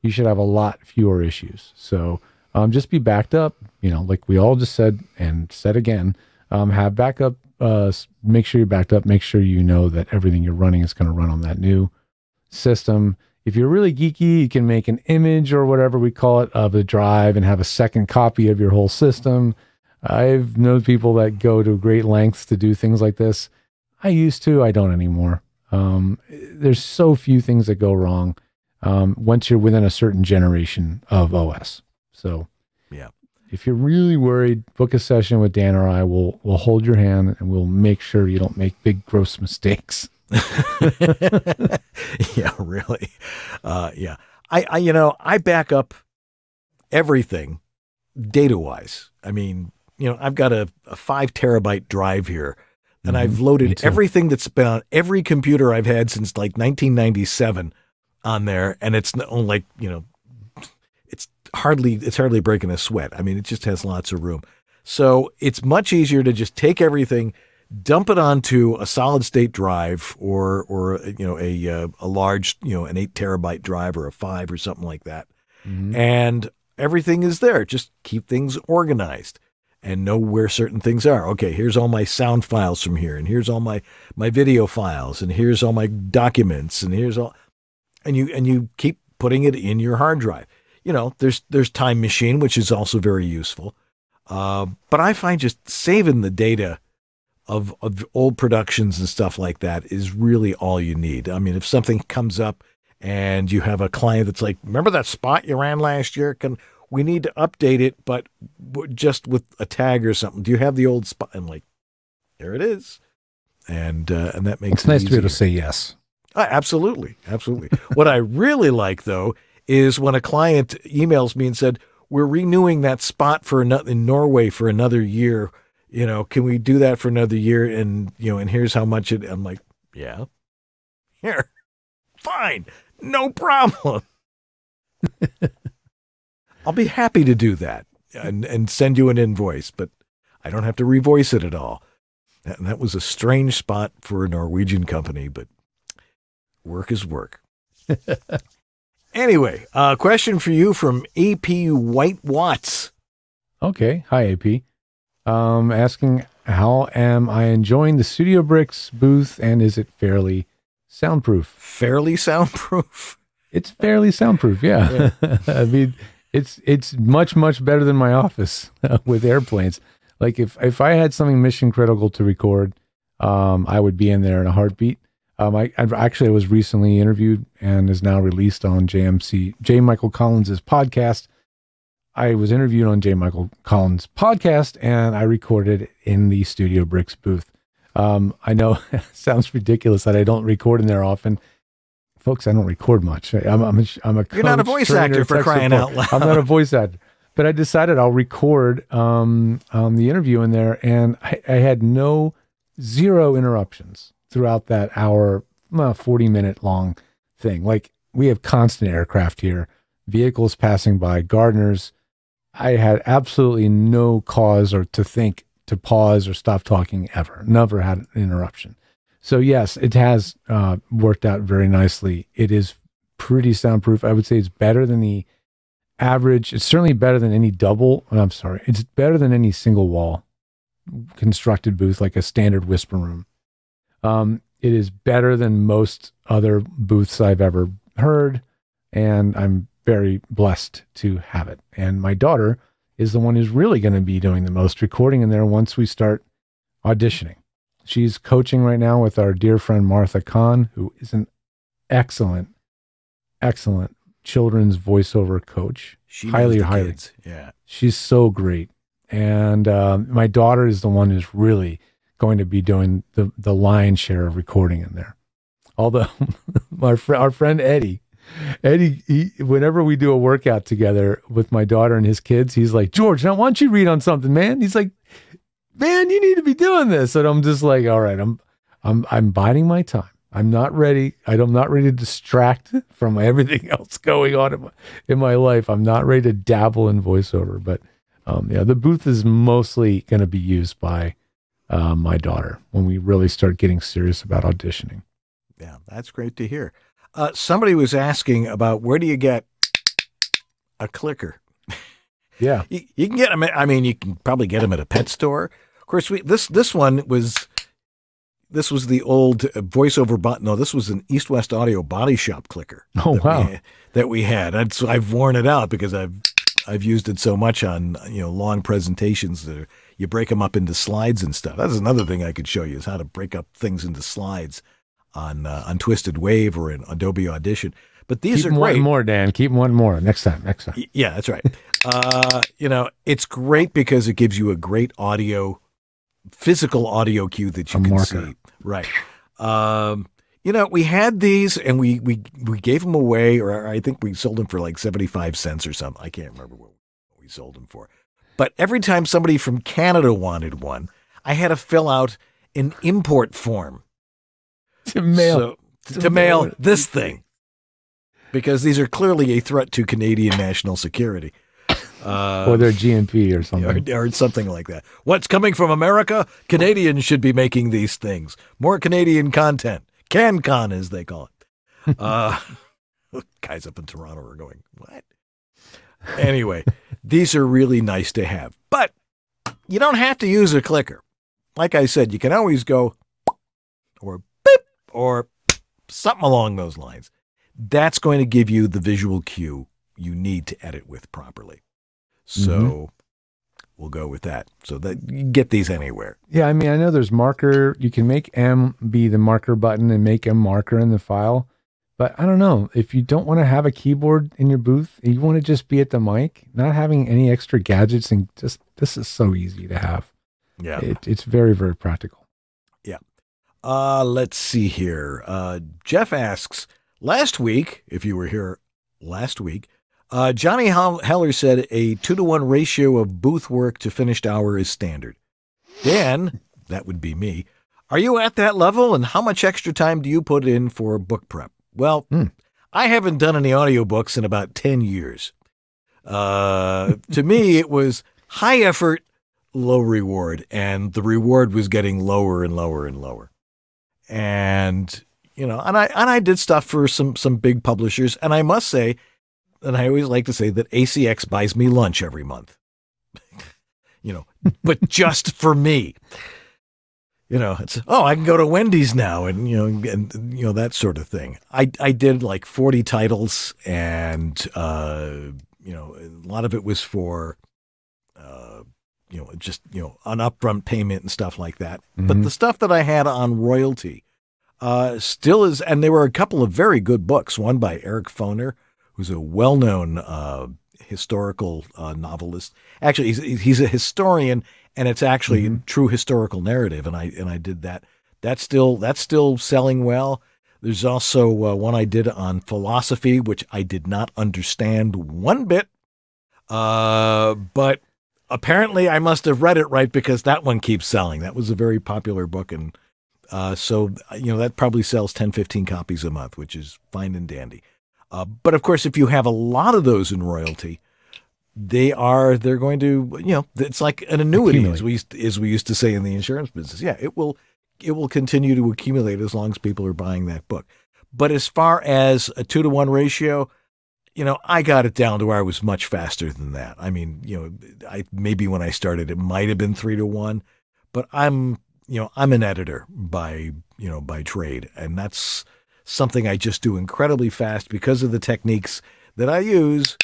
you should have a lot fewer issues. So um, just be backed up, you know, like we all just said and said again, um, have backup, uh, make sure you're backed up, make sure you know that everything you're running is going to run on that new system. If you're really geeky, you can make an image or whatever we call it of a drive and have a second copy of your whole system. I've known people that go to great lengths to do things like this. I used to, I don't anymore. Um, there's so few things that go wrong Um, once you're within a certain generation of O S. So yeah, if you're really worried, book a session with Dan or I. We'll, we'll hold your hand and we'll make sure you don't make big, gross mistakes. Yeah, really. Uh, yeah. I, I, you know, I back up everything data-wise. I mean, you know, I've got a, a five terabyte drive here and mm-hmm. I've loaded everything that's been on every computer I've had since like nineteen ninety-seven on there, and it's like, you know, it's hardly it's hardly breaking a sweat. I mean, it just has lots of room. So it's much easier to just take everything, dump it onto a solid state drive or or you know a uh, a large, you know, an eight terabyte drive or a five or something like that, mm-hmm. and everything is there. Just keep things organized. and know where certain things are. Okay, here's all my sound files from here, and here's all my, my video files, and here's all my documents, and here's all, and you, and you keep putting it in your hard drive. You know, there's, there's Time Machine, which is also very useful. Uh, but I find just saving the data of, of old productions and stuff like that is really all you need. I mean, if something comes up and you have a client that's like, remember that spot you ran last year? Can, we need to update it, but just with a tag or something. Do you have the old spot? I'm like, there it is. And, uh, and that makes it's it nice easier. to be able to say yes. Uh, absolutely. Absolutely. What I really like, though, is when a client emails me and said, we're renewing that spot for another, in Norway for another year. You know, can we do that for another year? And, you know, and here's how much it, I'm like, yeah, here, fine, no problem. I'll be happy to do that and, and send you an invoice, but I don't have to revoice it at all. And that was a strange spot for a Norwegian company, but work is work. Anyway, a uh, question for you from A P White Watts. Okay. Hi, A P. Um, asking, how am I enjoying the Studio Bricks booth, and is it fairly soundproof? Fairly soundproof? It's fairly soundproof, yeah. yeah. I mean, it's it's much, much better than my office uh, with airplanes. Like, if, if I had something mission critical to record, um, I would be in there in a heartbeat. Um, I, I actually was recently interviewed and is now released on J M C, J. Michael Collins' podcast. I was interviewed on J. Michael Collins' podcast, and I recorded in the Studio Bricks booth. Um, I know it sounds ridiculous that I don't record in there often. Folks, I don't record much. I'm, I'm a, I'm a coach, You're not a voice trainer, actor for crying support. out loud. I'm not a voice actor. But I decided I'll record um, um, the interview in there, and I, I had no, zero interruptions throughout that hour, uh, forty minute long thing. Like, we have constant aircraft here, vehicles passing by, gardeners. I had absolutely no cause or to think to pause or stop talking ever. Never had an interruption. So yes, it has uh, worked out very nicely. It is pretty soundproof. I would say it's better than the average. It's certainly better than any double. I'm sorry. It's better than any single wall constructed booth, like a standard whisper room. Um, it is better than most other booths I've ever heard, and I'm very blessed to have it. And my daughter is the one who's really going to be doing the most recording in there once we start auditioning. She's coaching right now with our dear friend Martha Kahn, who is an excellent, excellent children's voiceover coach. She highly, highly. Kids. Yeah. She's so great. And um, my daughter is the one who's really going to be doing the, the lion's share of recording in there. Although our, fr our friend Eddie, Eddie, he, whenever we do a workout together with my daughter and his kids, he's like, George, now why don't you read on something, man? He's like, man, you need to be doing this. And I'm just like, all right, I'm, I'm, I'm biding my time. I'm not ready. I'm not ready to distract from everything else going on in my, in my life. I'm not ready to dabble in voiceover, but um, yeah, the booth is mostly going to be used by Uh, my daughter when we really start getting serious about auditioning. Yeah, that's great to hear. Uh, somebody was asking about where do you get a clicker? Yeah, you, you can get them. At, I mean, you can probably get them at a pet store. Of course, we this this one was this was the old voiceover bot. No, this was an East West Audio Body Shop clicker. Oh that wow, we, that we had. I'd, so I've worn it out because I've I've used it so much on you know long presentations that are. You break them up into slides and stuff. That's another thing I could show you is how to break up things into slides on uh, on Twisted Wave or in Adobe Audition. But these are great. Keep one more, Dan. Keep one more. Next time. Next time. Yeah, that's right. uh, you know, it's great because it gives you a great audio, physical audio cue that you can see. Right. Um, you know, we had these and we we we gave them away, or I think we sold them for like seventy-five cents or something. I can't remember what we sold them for. But every time somebody from Canada wanted one, I had to fill out an import form to mail so, to, to mail it. this thing because these are clearly a threat to Canadian national security, uh, or their G M P or something, or, or something like that. What's coming from America? Canadians should be making these things. More Canadian content, CanCon as they call it. Uh, guys up in Toronto are going what? Anyway. These are really nice to have, but You don't have to use a clicker. Like I said, you can always go or beep or something along those lines. That's going to give you the visual cue you need to edit with properly. So mm-hmm. we'll go with that. So that you can get these anywhere. Yeah, I mean, I know there's marker. You can make M be the marker button and make a marker in the file. But I don't know, if you don't want to have a keyboard in your booth, you want to just be at the mic, not having any extra gadgets, and just, this is so easy to have. Yeah. It, it's very, very practical. Yeah. Uh, let's see here. Uh, Jeff asks, last week, if you were here last week, uh, Johnny Heller said a two to one ratio of booth work to finished hour is standard. Dan, that would be me, are you at that level, and how much extra time do you put in for book prep? Well, hmm. I haven't done any audiobooks in about ten years. Uh, to me, it was high effort, low reward, and the reward was getting lower and lower and lower. And, you know, and I, and I did stuff for some, some big publishers. And I must say, and I always like to say that A C X buys me lunch every month, you know, but just for me. You know, it's, oh, I can go to Wendy's now, and, you know, and, you know, that sort of thing. I, I did like forty titles, and, uh, you know, a lot of it was for, uh, you know, just, you know, an upfront payment and stuff like that. Mm-hmm. But the stuff that I had on royalty uh, still is, and there were a couple of very good books, one by Eric Foner, who's a well-known uh, historical uh, novelist. Actually, he's, he's a historian. And it's actually mm-hmm. true historical narrative, and I and I did that. That's still that's still selling well. There's also uh, one I did on philosophy, which I did not understand one bit, uh, but apparently I must have read it right, because that one keeps selling. That was a very popular book, and uh, so you know that probably sells ten, fifteen copies a month, which is fine and dandy. Uh, but of course, if you have a lot of those in royalty, They are, they're going to, you know, it's like an annuity, as we, as we used to say in the insurance business. Yeah, it will, it will continue to accumulate as long as people are buying that book. But as far as a two to one ratio, you know, I got it down to where I was much faster than that. I mean, you know, I, maybe when I started, it might've been three to one, but I'm, you know, I'm an editor by, you know, by trade. And that's something I just do incredibly fast because of the techniques that I use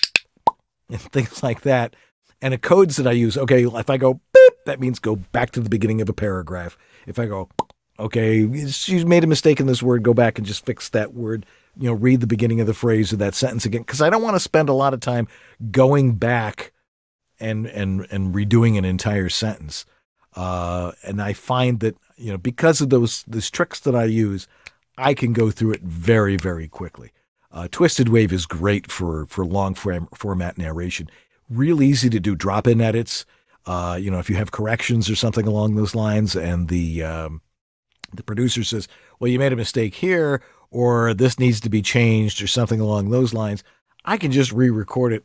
and things like that, and the codes that I use. Okay, if I go beep, that means go back to the beginning of a paragraph. If I go, okay, she's made a mistake in this word, go back and just fix that word, you know, read the beginning of the phrase of that sentence again, because I don't want to spend a lot of time going back and and and redoing an entire sentence. Uh, and I find that, you know, because of those, those tricks that I use, I can go through it very, very quickly. Uh, Twisted Wave is great for, for long form, format narration. Real easy to do drop-in edits. Uh, you know, if you have corrections or something along those lines, and the um, the producer says, well, you made a mistake here, or this needs to be changed, or something along those lines, I can just re-record it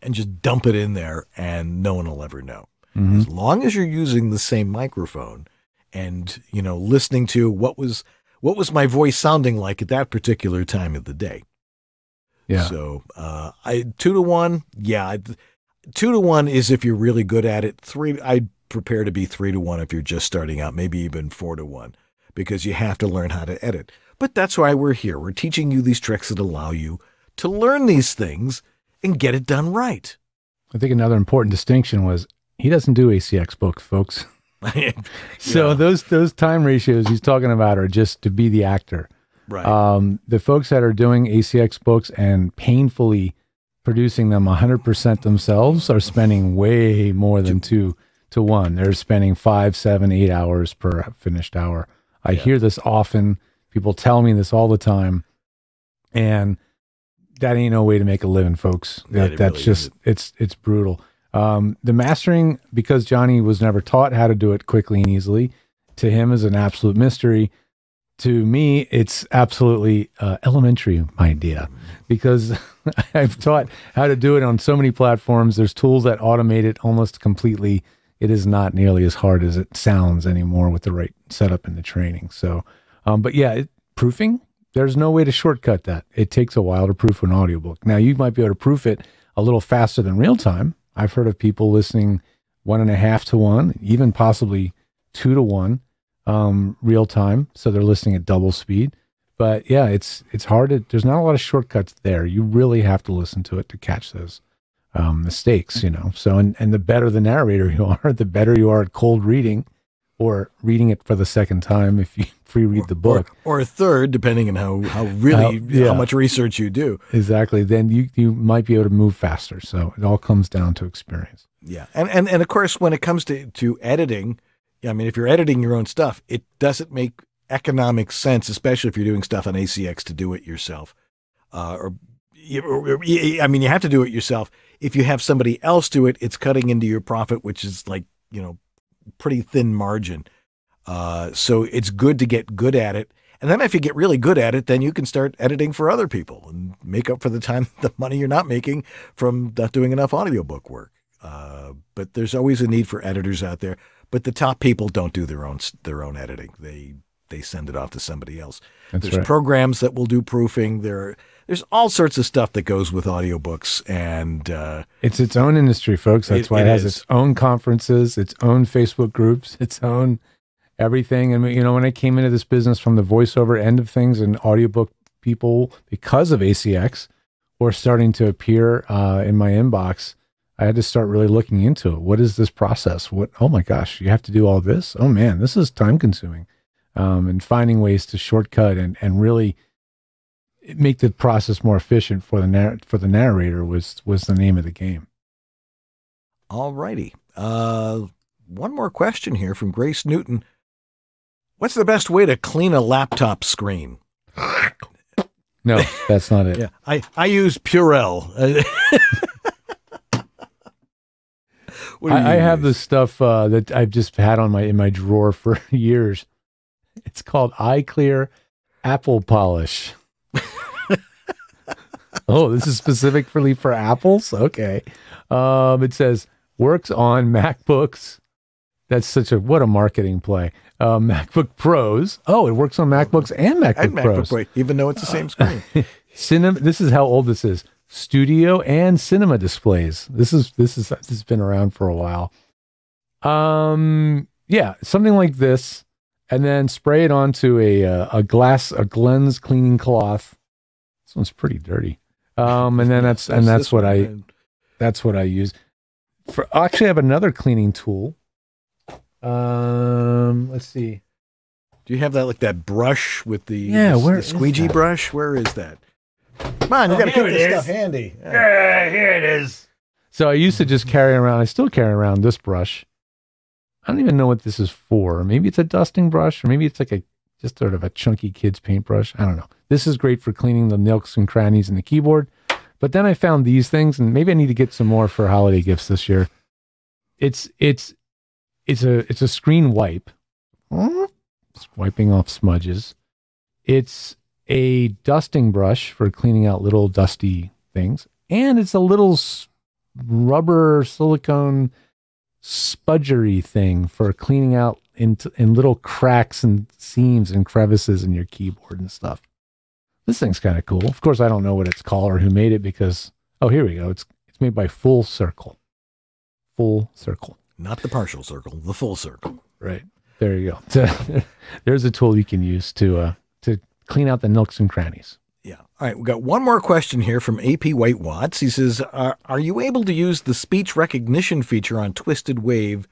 and just dump it in there, and no one will ever know. Mm-hmm. As long as you're using the same microphone and, you know, listening to what was, what was my voice sounding like at that particular time of the day. Yeah. So, uh, I, two to one. Yeah. I, two to one is if you're really good at it. Three, I'd prepare to be three to one if you're just starting out, maybe even four to one, because you have to learn how to edit. But that's why we're here. We're teaching you these tricks that allow you to learn these things and get it done right. I think another important distinction was he doesn't do A C X books, folks. yeah. So those, those time ratios he's talking about are just to be the actor. Right. Um, the folks that are doing A C X books and painfully producing them one hundred percent themselves are spending way more than two to one. They're spending five, seven, eight hours per finished hour. I yeah. hear this often. People tell me this all the time. And that ain't no way to make a living, folks. That, yeah, that's really just, isn't. it's it's brutal. Um, the mastering, because Johnny was never taught how to do it quickly and easily, to him is an absolute mystery. To me, it's absolutely uh, elementary, my dear, because I've taught how to do it on so many platforms. There's tools that automate it almost completely. It is not nearly as hard as it sounds anymore with the right setup and the training. So, um, but yeah, it, proofing, there's no way to shortcut that. It takes a while to proof an audiobook. Now, you might be able to proof it a little faster than real time. I've heard of people listening one and a half to one, even possibly two to one um, real time. So they're listening at double speed. But yeah, it's it's hard to, there's not a lot of shortcuts there. You really have to listen to it to catch those um, mistakes, you know? So, and, and the better the narrator you are, the better you are at cold reading or reading it for the second time if you pre-read the book. Or, or a third, depending on how, how really, uh, yeah. how much research you do. Exactly. Then you, you might be able to move faster. So it all comes down to experience. Yeah. And, and, and of course, when it comes to, to editing, I mean, if you're editing your own stuff, it doesn't make economic sense, especially if you're doing stuff on A C X, to do it yourself. Uh, or, or, or, I mean, you have to do it yourself. If you have somebody else do it, it's cutting into your profit, which is like, you know, pretty thin margin. Uh, so it's good to get good at it. And then if you get really good at it, then you can start editing for other people and make up for the time, the money you're not making from not doing enough audiobook work. Uh, but there's always a need for editors out there. But the top people don't do their own, their own editing. They, they send it off to somebody else. That's there's right. programs that will do proofing. There, there's all sorts of stuff that goes with audiobooks, and uh, it's its own industry, folks. That's it, why it, it has is. its own conferences, its own Facebook groups, its own everything. And you know, when I came into this business from the voiceover end of things, and audiobook people, because of A C X, were starting to appear uh, in my inbox. I had to start really looking into it. What is this process? What? Oh my gosh, you have to do all this. Oh man, this is time consuming. Um, and finding ways to shortcut and, and really make the process more efficient for the narr for the narrator was, was the name of the game. All righty. Uh, one more question here from Grace Newton. What's the best way to clean a laptop screen? No, that's not it. Yeah, I, I use Purell. What do you I, I have this stuff uh, that I've just had on my, in my drawer for years. It's called iClear Apple Polish. Oh, this is specifically for apples? Okay. Um, it says, works on MacBooks. That's such a, what a marketing play. Uh, MacBook Pros. Oh, it works on MacBooks and MacBook and Pros. MacBook Pro, even though it's the same screen. Cinema, this is how old this is. Studio and cinema displays. This is, this is, this has been around for a while. Um, yeah, something like this. And then spray it onto a, a, a glass, a Glenn's cleaning cloth. This one's pretty dirty. Um, and then that's, and that's what I, that's what I use for. I actually have another cleaning tool. Um, let's see. Do you have that, like that brush with the, yeah, where the squeegee brush? Where is that? Come on, you oh, gotta keep this is. stuff handy. Yeah. yeah, here it is. So I used to just carry around, I still carry around this brush. I don't even know what this is for. Maybe it's a dusting brush, or maybe it's like a just sort of a chunky kid's paintbrush. I don't know. This is great for cleaning the nooks and crannies in the keyboard. But then I found these things, and maybe I need to get some more for holiday gifts this year. It's it's it's a it's a screen wipe. It's wiping off smudges. It's a dusting brush for cleaning out little dusty things, and it's a little rubber silicone spudgery thing for cleaning out in, in little cracks and seams and crevices in your keyboard and stuff. This thing's kind of cool. Of course, I don't know what it's called or who made it because, oh, here we go. It's, it's made by Full Circle. Full Circle. Not the partial circle, the full circle. Right. There you go. So, there's a tool you can use to, uh, to clean out the nooks and crannies. Yeah. All right. We've got one more question here from A P White Watts. He says, are, are you able to use the speech recognition feature on Twisted Wave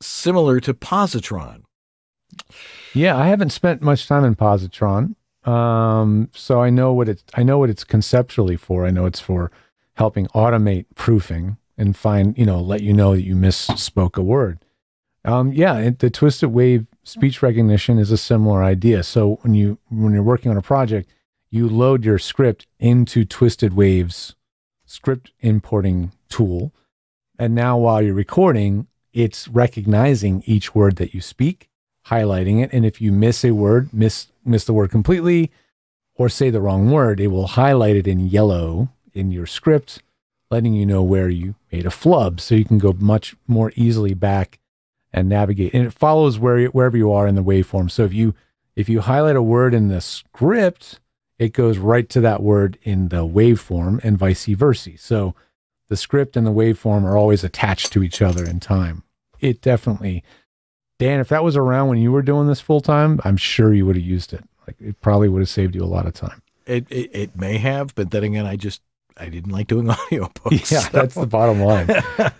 similar to Positron? Yeah, I haven't spent much time in Positron. Um, so I know what it's, I know what it's conceptually for. I know it's for helping automate proofing and find, you know, let you know that you misspoke a word. Um, yeah, it, the Twisted Wave speech recognition is a similar idea. So when you, when you're working on a project, you load your script into Twisted Wave's script importing tool. And now while you're recording, it's recognizing each word that you speak, highlighting it. And if you miss a word, miss, miss the word completely, or say the wrong word, it will highlight it in yellow in your script, letting you know where you made a flub. So you can go much more easily back and navigate. And it follows where, wherever you are in the waveform. So if you, if you highlight a word in the script, it goes right to that word in the waveform and vice versa. So the script and the waveform are always attached to each other in time. it definitely, Dan, if that was around when you were doing this full time, I'm sure you would have used it. Like, it probably would have saved you a lot of time. It, it, it may have, but then again, I just, I didn't like doing audiobooks. Yeah, so. That's the bottom line. It's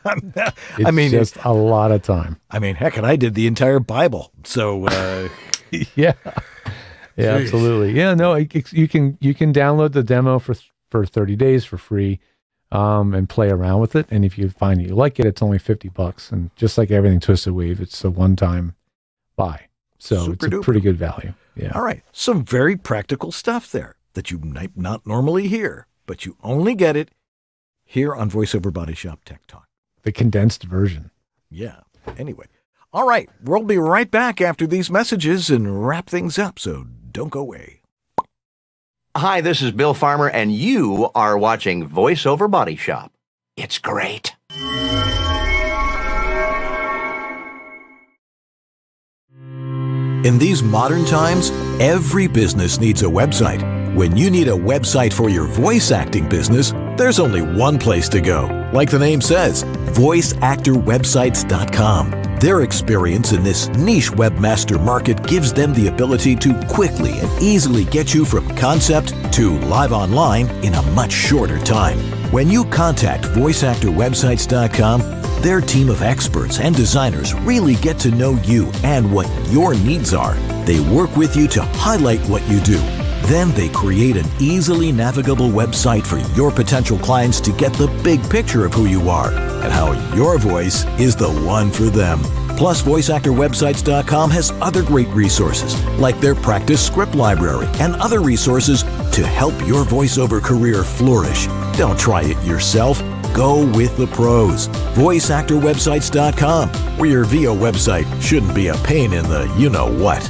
I mean, just it, a lot of time. I mean, heck, and I did the entire Bible. So, uh, yeah, yeah, Jeez. Absolutely. Yeah, no, it, it, you can, you can download the demo for, for thirty days for free, um, and play around with it. And if you find you like it, it's only fifty bucks. And just like everything Twisted Wave, it's a one-time buy. So Super it's duper. a pretty good value. Yeah. All right. Some very practical stuff there that you might not normally hear. But you only get it here on VoiceOver Body Shop Tech Talk. The condensed version. Yeah. Anyway. All right. We'll be right back after these messages and wrap things up, so don't go away. Hi, this is Bill Farmer, and you are watching VoiceOver Body Shop. It's great. In these modern times, every business needs a website. When you need a website for your voice acting business, there's only one place to go. Like the name says, voice actor websites dot com. Their experience in this niche webmaster market gives them the ability to quickly and easily get you from concept to live online in a much shorter time. When you contact voice actor websites dot com, their team of experts and designers really get to know you and what your needs are. They work with you to highlight what you do. Then they create an easily navigable website for your potential clients to get the big picture of who you are and how your voice is the one for them. Plus, voice actor websites dot com has other great resources like their practice script library and other resources to help your voiceover career flourish. Don't try it yourself. Go with the pros. voice actor websites dot com, where your V O website shouldn't be a pain in the you-know-what.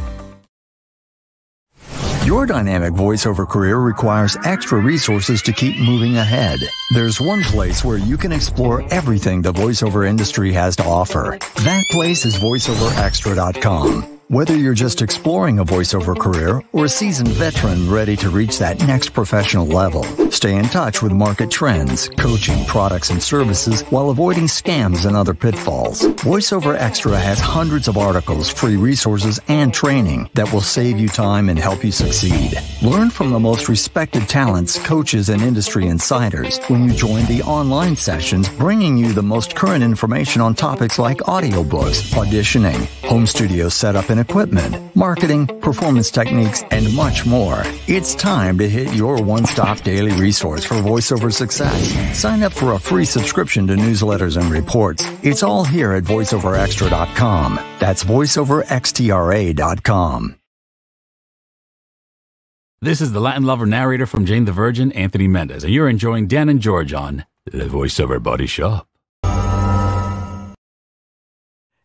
Your dynamic voiceover career requires extra resources to keep moving ahead. There's one place where you can explore everything the voiceover industry has to offer. That place is voice over extra dot com. Whether you're just exploring a voiceover career or a seasoned veteran ready to reach that next professional level, stay in touch with market trends, coaching, products, and services while avoiding scams and other pitfalls. VoiceOver Extra has hundreds of articles, free resources, and training that will save you time and help you succeed. Learn from the most respected talents, coaches, and industry insiders when you join the online sessions, bringing you the most current information on topics like audiobooks, auditioning, home studio setup and equipment, marketing, performance techniques, and much more. It's time to hit your one-stop daily resource for voiceover success. Sign up for a free subscription to newsletters and reports. It's all here at voice over extra dot com. That's voice over extra dot com. This is the Latin lover narrator from Jane the Virgin, Anthony Mendez, and you're enjoying Dan and George on the VoiceOver Body Shop.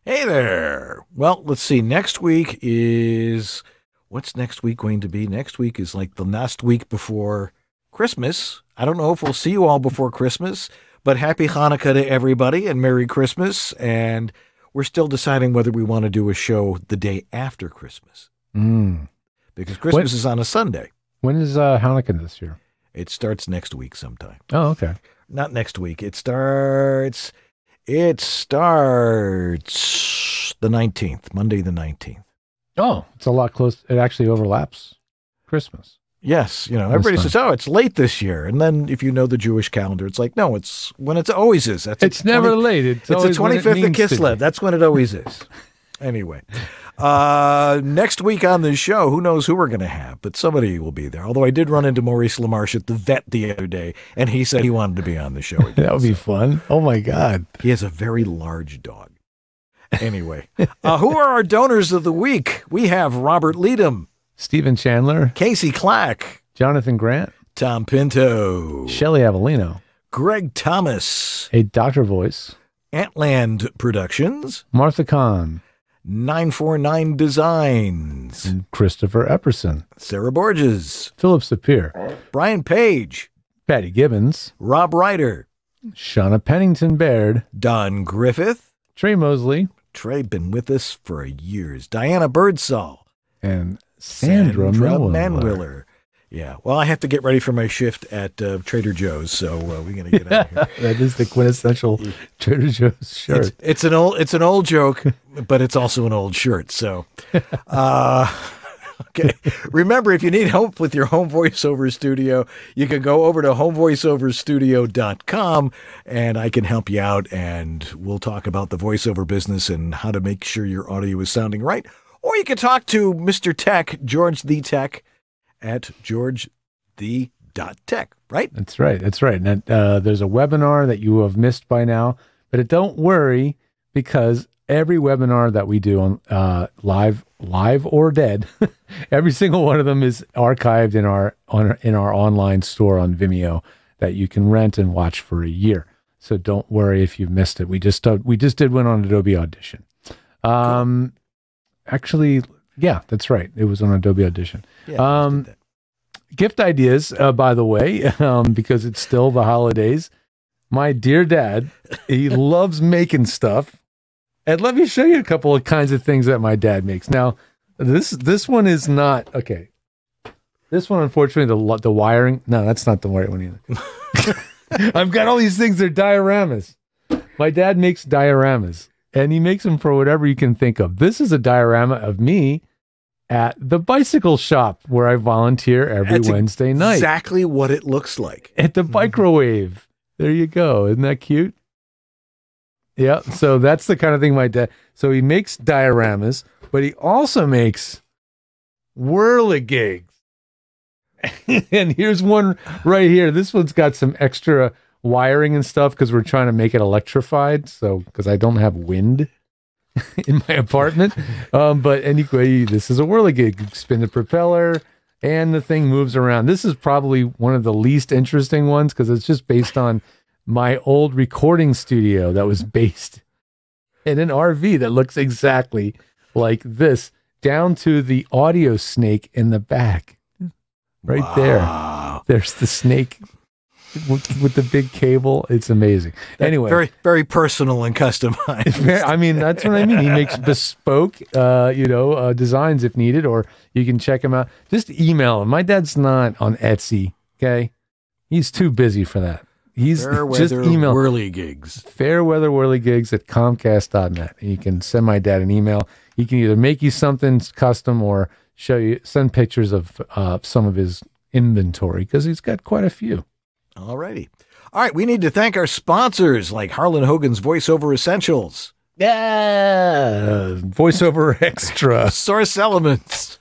Hey there. Well, let's see. Next week is, what's next week going to be? Next week is like the last week before Christmas. I don't know if we'll see you all before Christmas, but happy Hanukkah to everybody and Merry Christmas. And we're still deciding whether we want to do a show the day after Christmas. Mm. Because Christmas when, is on a Sunday. When is uh, Hanukkah this year? It starts next week sometime. Oh, okay. Not next week. It starts... It starts the nineteenth, Monday the nineteenth. Oh, it's a lot close. It actually overlaps Christmas. Yes. You know, everybody says, oh, it's late this year. And then if you know the Jewish calendar, it's like, no, it's when it always is. That's it's never late. It's, it's the twenty-fifth of Kislev. That's when it always is. Anyway, uh, next week on this show, who knows who we're going to have, but somebody will be there. Although I did run into Maurice LaMarche at the vet the other day, and he said he wanted to be on the show again. That would be fun. Oh, my God. He has a very large dog. Anyway, uh, who are our donors of the week? We have Robert Leadham, Stephen Chandler, Casey Clack, Jonathan Grant, Tom Pinto, Shelley Avellino, Greg Thomas, A Doctor Voice, Antland Productions, Martha Kahn, nine four nine Designs, and Christopher Epperson, Sarah Borges, Philip Sapir, Brian Page, Patty Gibbons, Rob Ryder, Shauna Pennington Baird, Don Griffith, Trey Mosley. Trey been with us for years. Diana Birdsall, and Sandra, Sandra Manwiller. Yeah. Well, I have to get ready for my shift at uh, Trader Joe's, so uh, we're going to get out of here. That is the quintessential Trader Joe's shirt. It's, it's an old, it's an old joke, but it's also an old shirt. So, uh, okay. Remember, if you need help with your home voiceover studio, you can go over to home voiceover studio dot com, and I can help you out, and we'll talk about the voiceover business and how to make sure your audio is sounding right. Or you can talk to Mister Tech, George the Tech, at george the dot tech, right? That's right. That's right. And uh, there's a webinar that you have missed by now, but it don't worry, because every webinar that we do on uh, live, live or dead, every single one of them is archived in our on in our online store on Vimeo that you can rent and watch for a year. So don't worry if you missed it. We just uh, we just did one on Adobe Audition. Um, cool. Actually. Yeah, that's right. It was on Adobe Audition. Yeah, um, gift ideas, uh, by the way, um, because it's still the holidays. My dear dad, he loves making stuff. And let me show you a couple of kinds of things that my dad makes. Now, this this one is not, okay. This one, unfortunately, the the wiring, no, that's not the right one either. I've got all these things, they're dioramas. My dad makes dioramas, and he makes them for whatever you can think of. This is a diorama of me at the bicycle shop where I volunteer every That's Wednesday night. Exactly what it looks like. At the microwave. There you go. Isn't that cute? Yeah. So that's the kind of thing my dad, so he makes dioramas, but he also makes whirligigs. And here's one right here. This one's got some extra wiring and stuff because we're trying to make it electrified. So, because I don't have wind in my apartment. Um, but anyway, this is a whirligig. You spin the propeller and the thing moves around. This is probably one of the least interesting ones because it's just based on my old recording studio that was based in an R V that looks exactly like this, down to the audio snake in the back. Right wow. there. There's the snake with, with the big cable. It's amazing. That's anyway, very very personal and customized. I mean, that's what I mean. He makes bespoke, uh, you know, uh, designs if needed, or you can check him out. Just email him. My dad's not on Etsy. Okay, he's too busy for that. He's just email whirligigs. Fairweather whirligigs at comcast dot net. And you can send my dad an email. He can either make you something custom or show you send pictures of uh, some of his inventory because he's got quite a few. All righty. All right. We need to thank our sponsors like Harlan Hogan's VoiceOver Essentials. Yeah. VoiceOver Extra. Source Elements.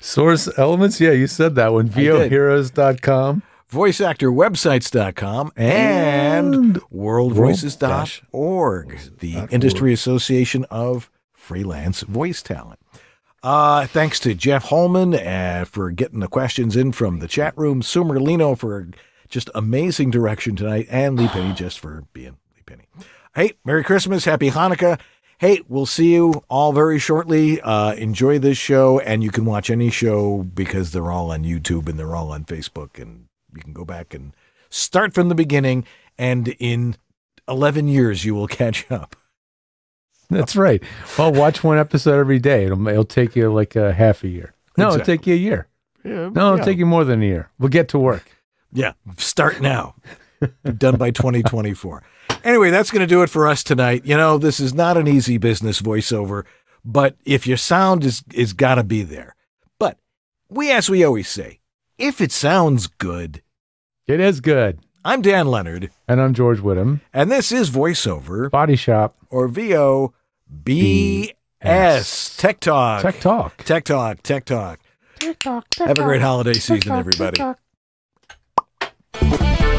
Source Elements. Yeah, you said that one. V O Heroes dot com. Voice Actor Websites dot com. And, and World Voices dot org, the Not industry org. association of freelance voice talent. Uh, thanks to Jeff Holman uh, for getting the questions in from the chat room. Sumerlino for just amazing direction tonight, and Lee Penny just for being Lee Penny. Hey, Merry Christmas. Happy Hanukkah. Hey, we'll see you all very shortly. Uh, enjoy this show, and you can watch any show because they're all on YouTube and they're all on Facebook, and you can go back and start from the beginning, and in eleven years you will catch up. That's right. Well, watch one episode every day. It'll, it'll take you like a half a year. No, exactly. It'll take you a year. Yeah, no, it'll yeah. take you more than a year. We'll get to work. Yeah, start now. Done by twenty twenty-four. Anyway, that's going to do it for us tonight. You know, this is not an easy business, voiceover, but if your sound is is got to be there. But we, as we always say, if it sounds good, it is good. I'm Dan Lenard. And I'm George Whittam. And this is VoiceOver Body Shop. Or V O B S. Tech Talk. Tech Talk. Tech Talk. Tech Talk. Tech Talk. Have a great holiday season, everybody. We'll be right back.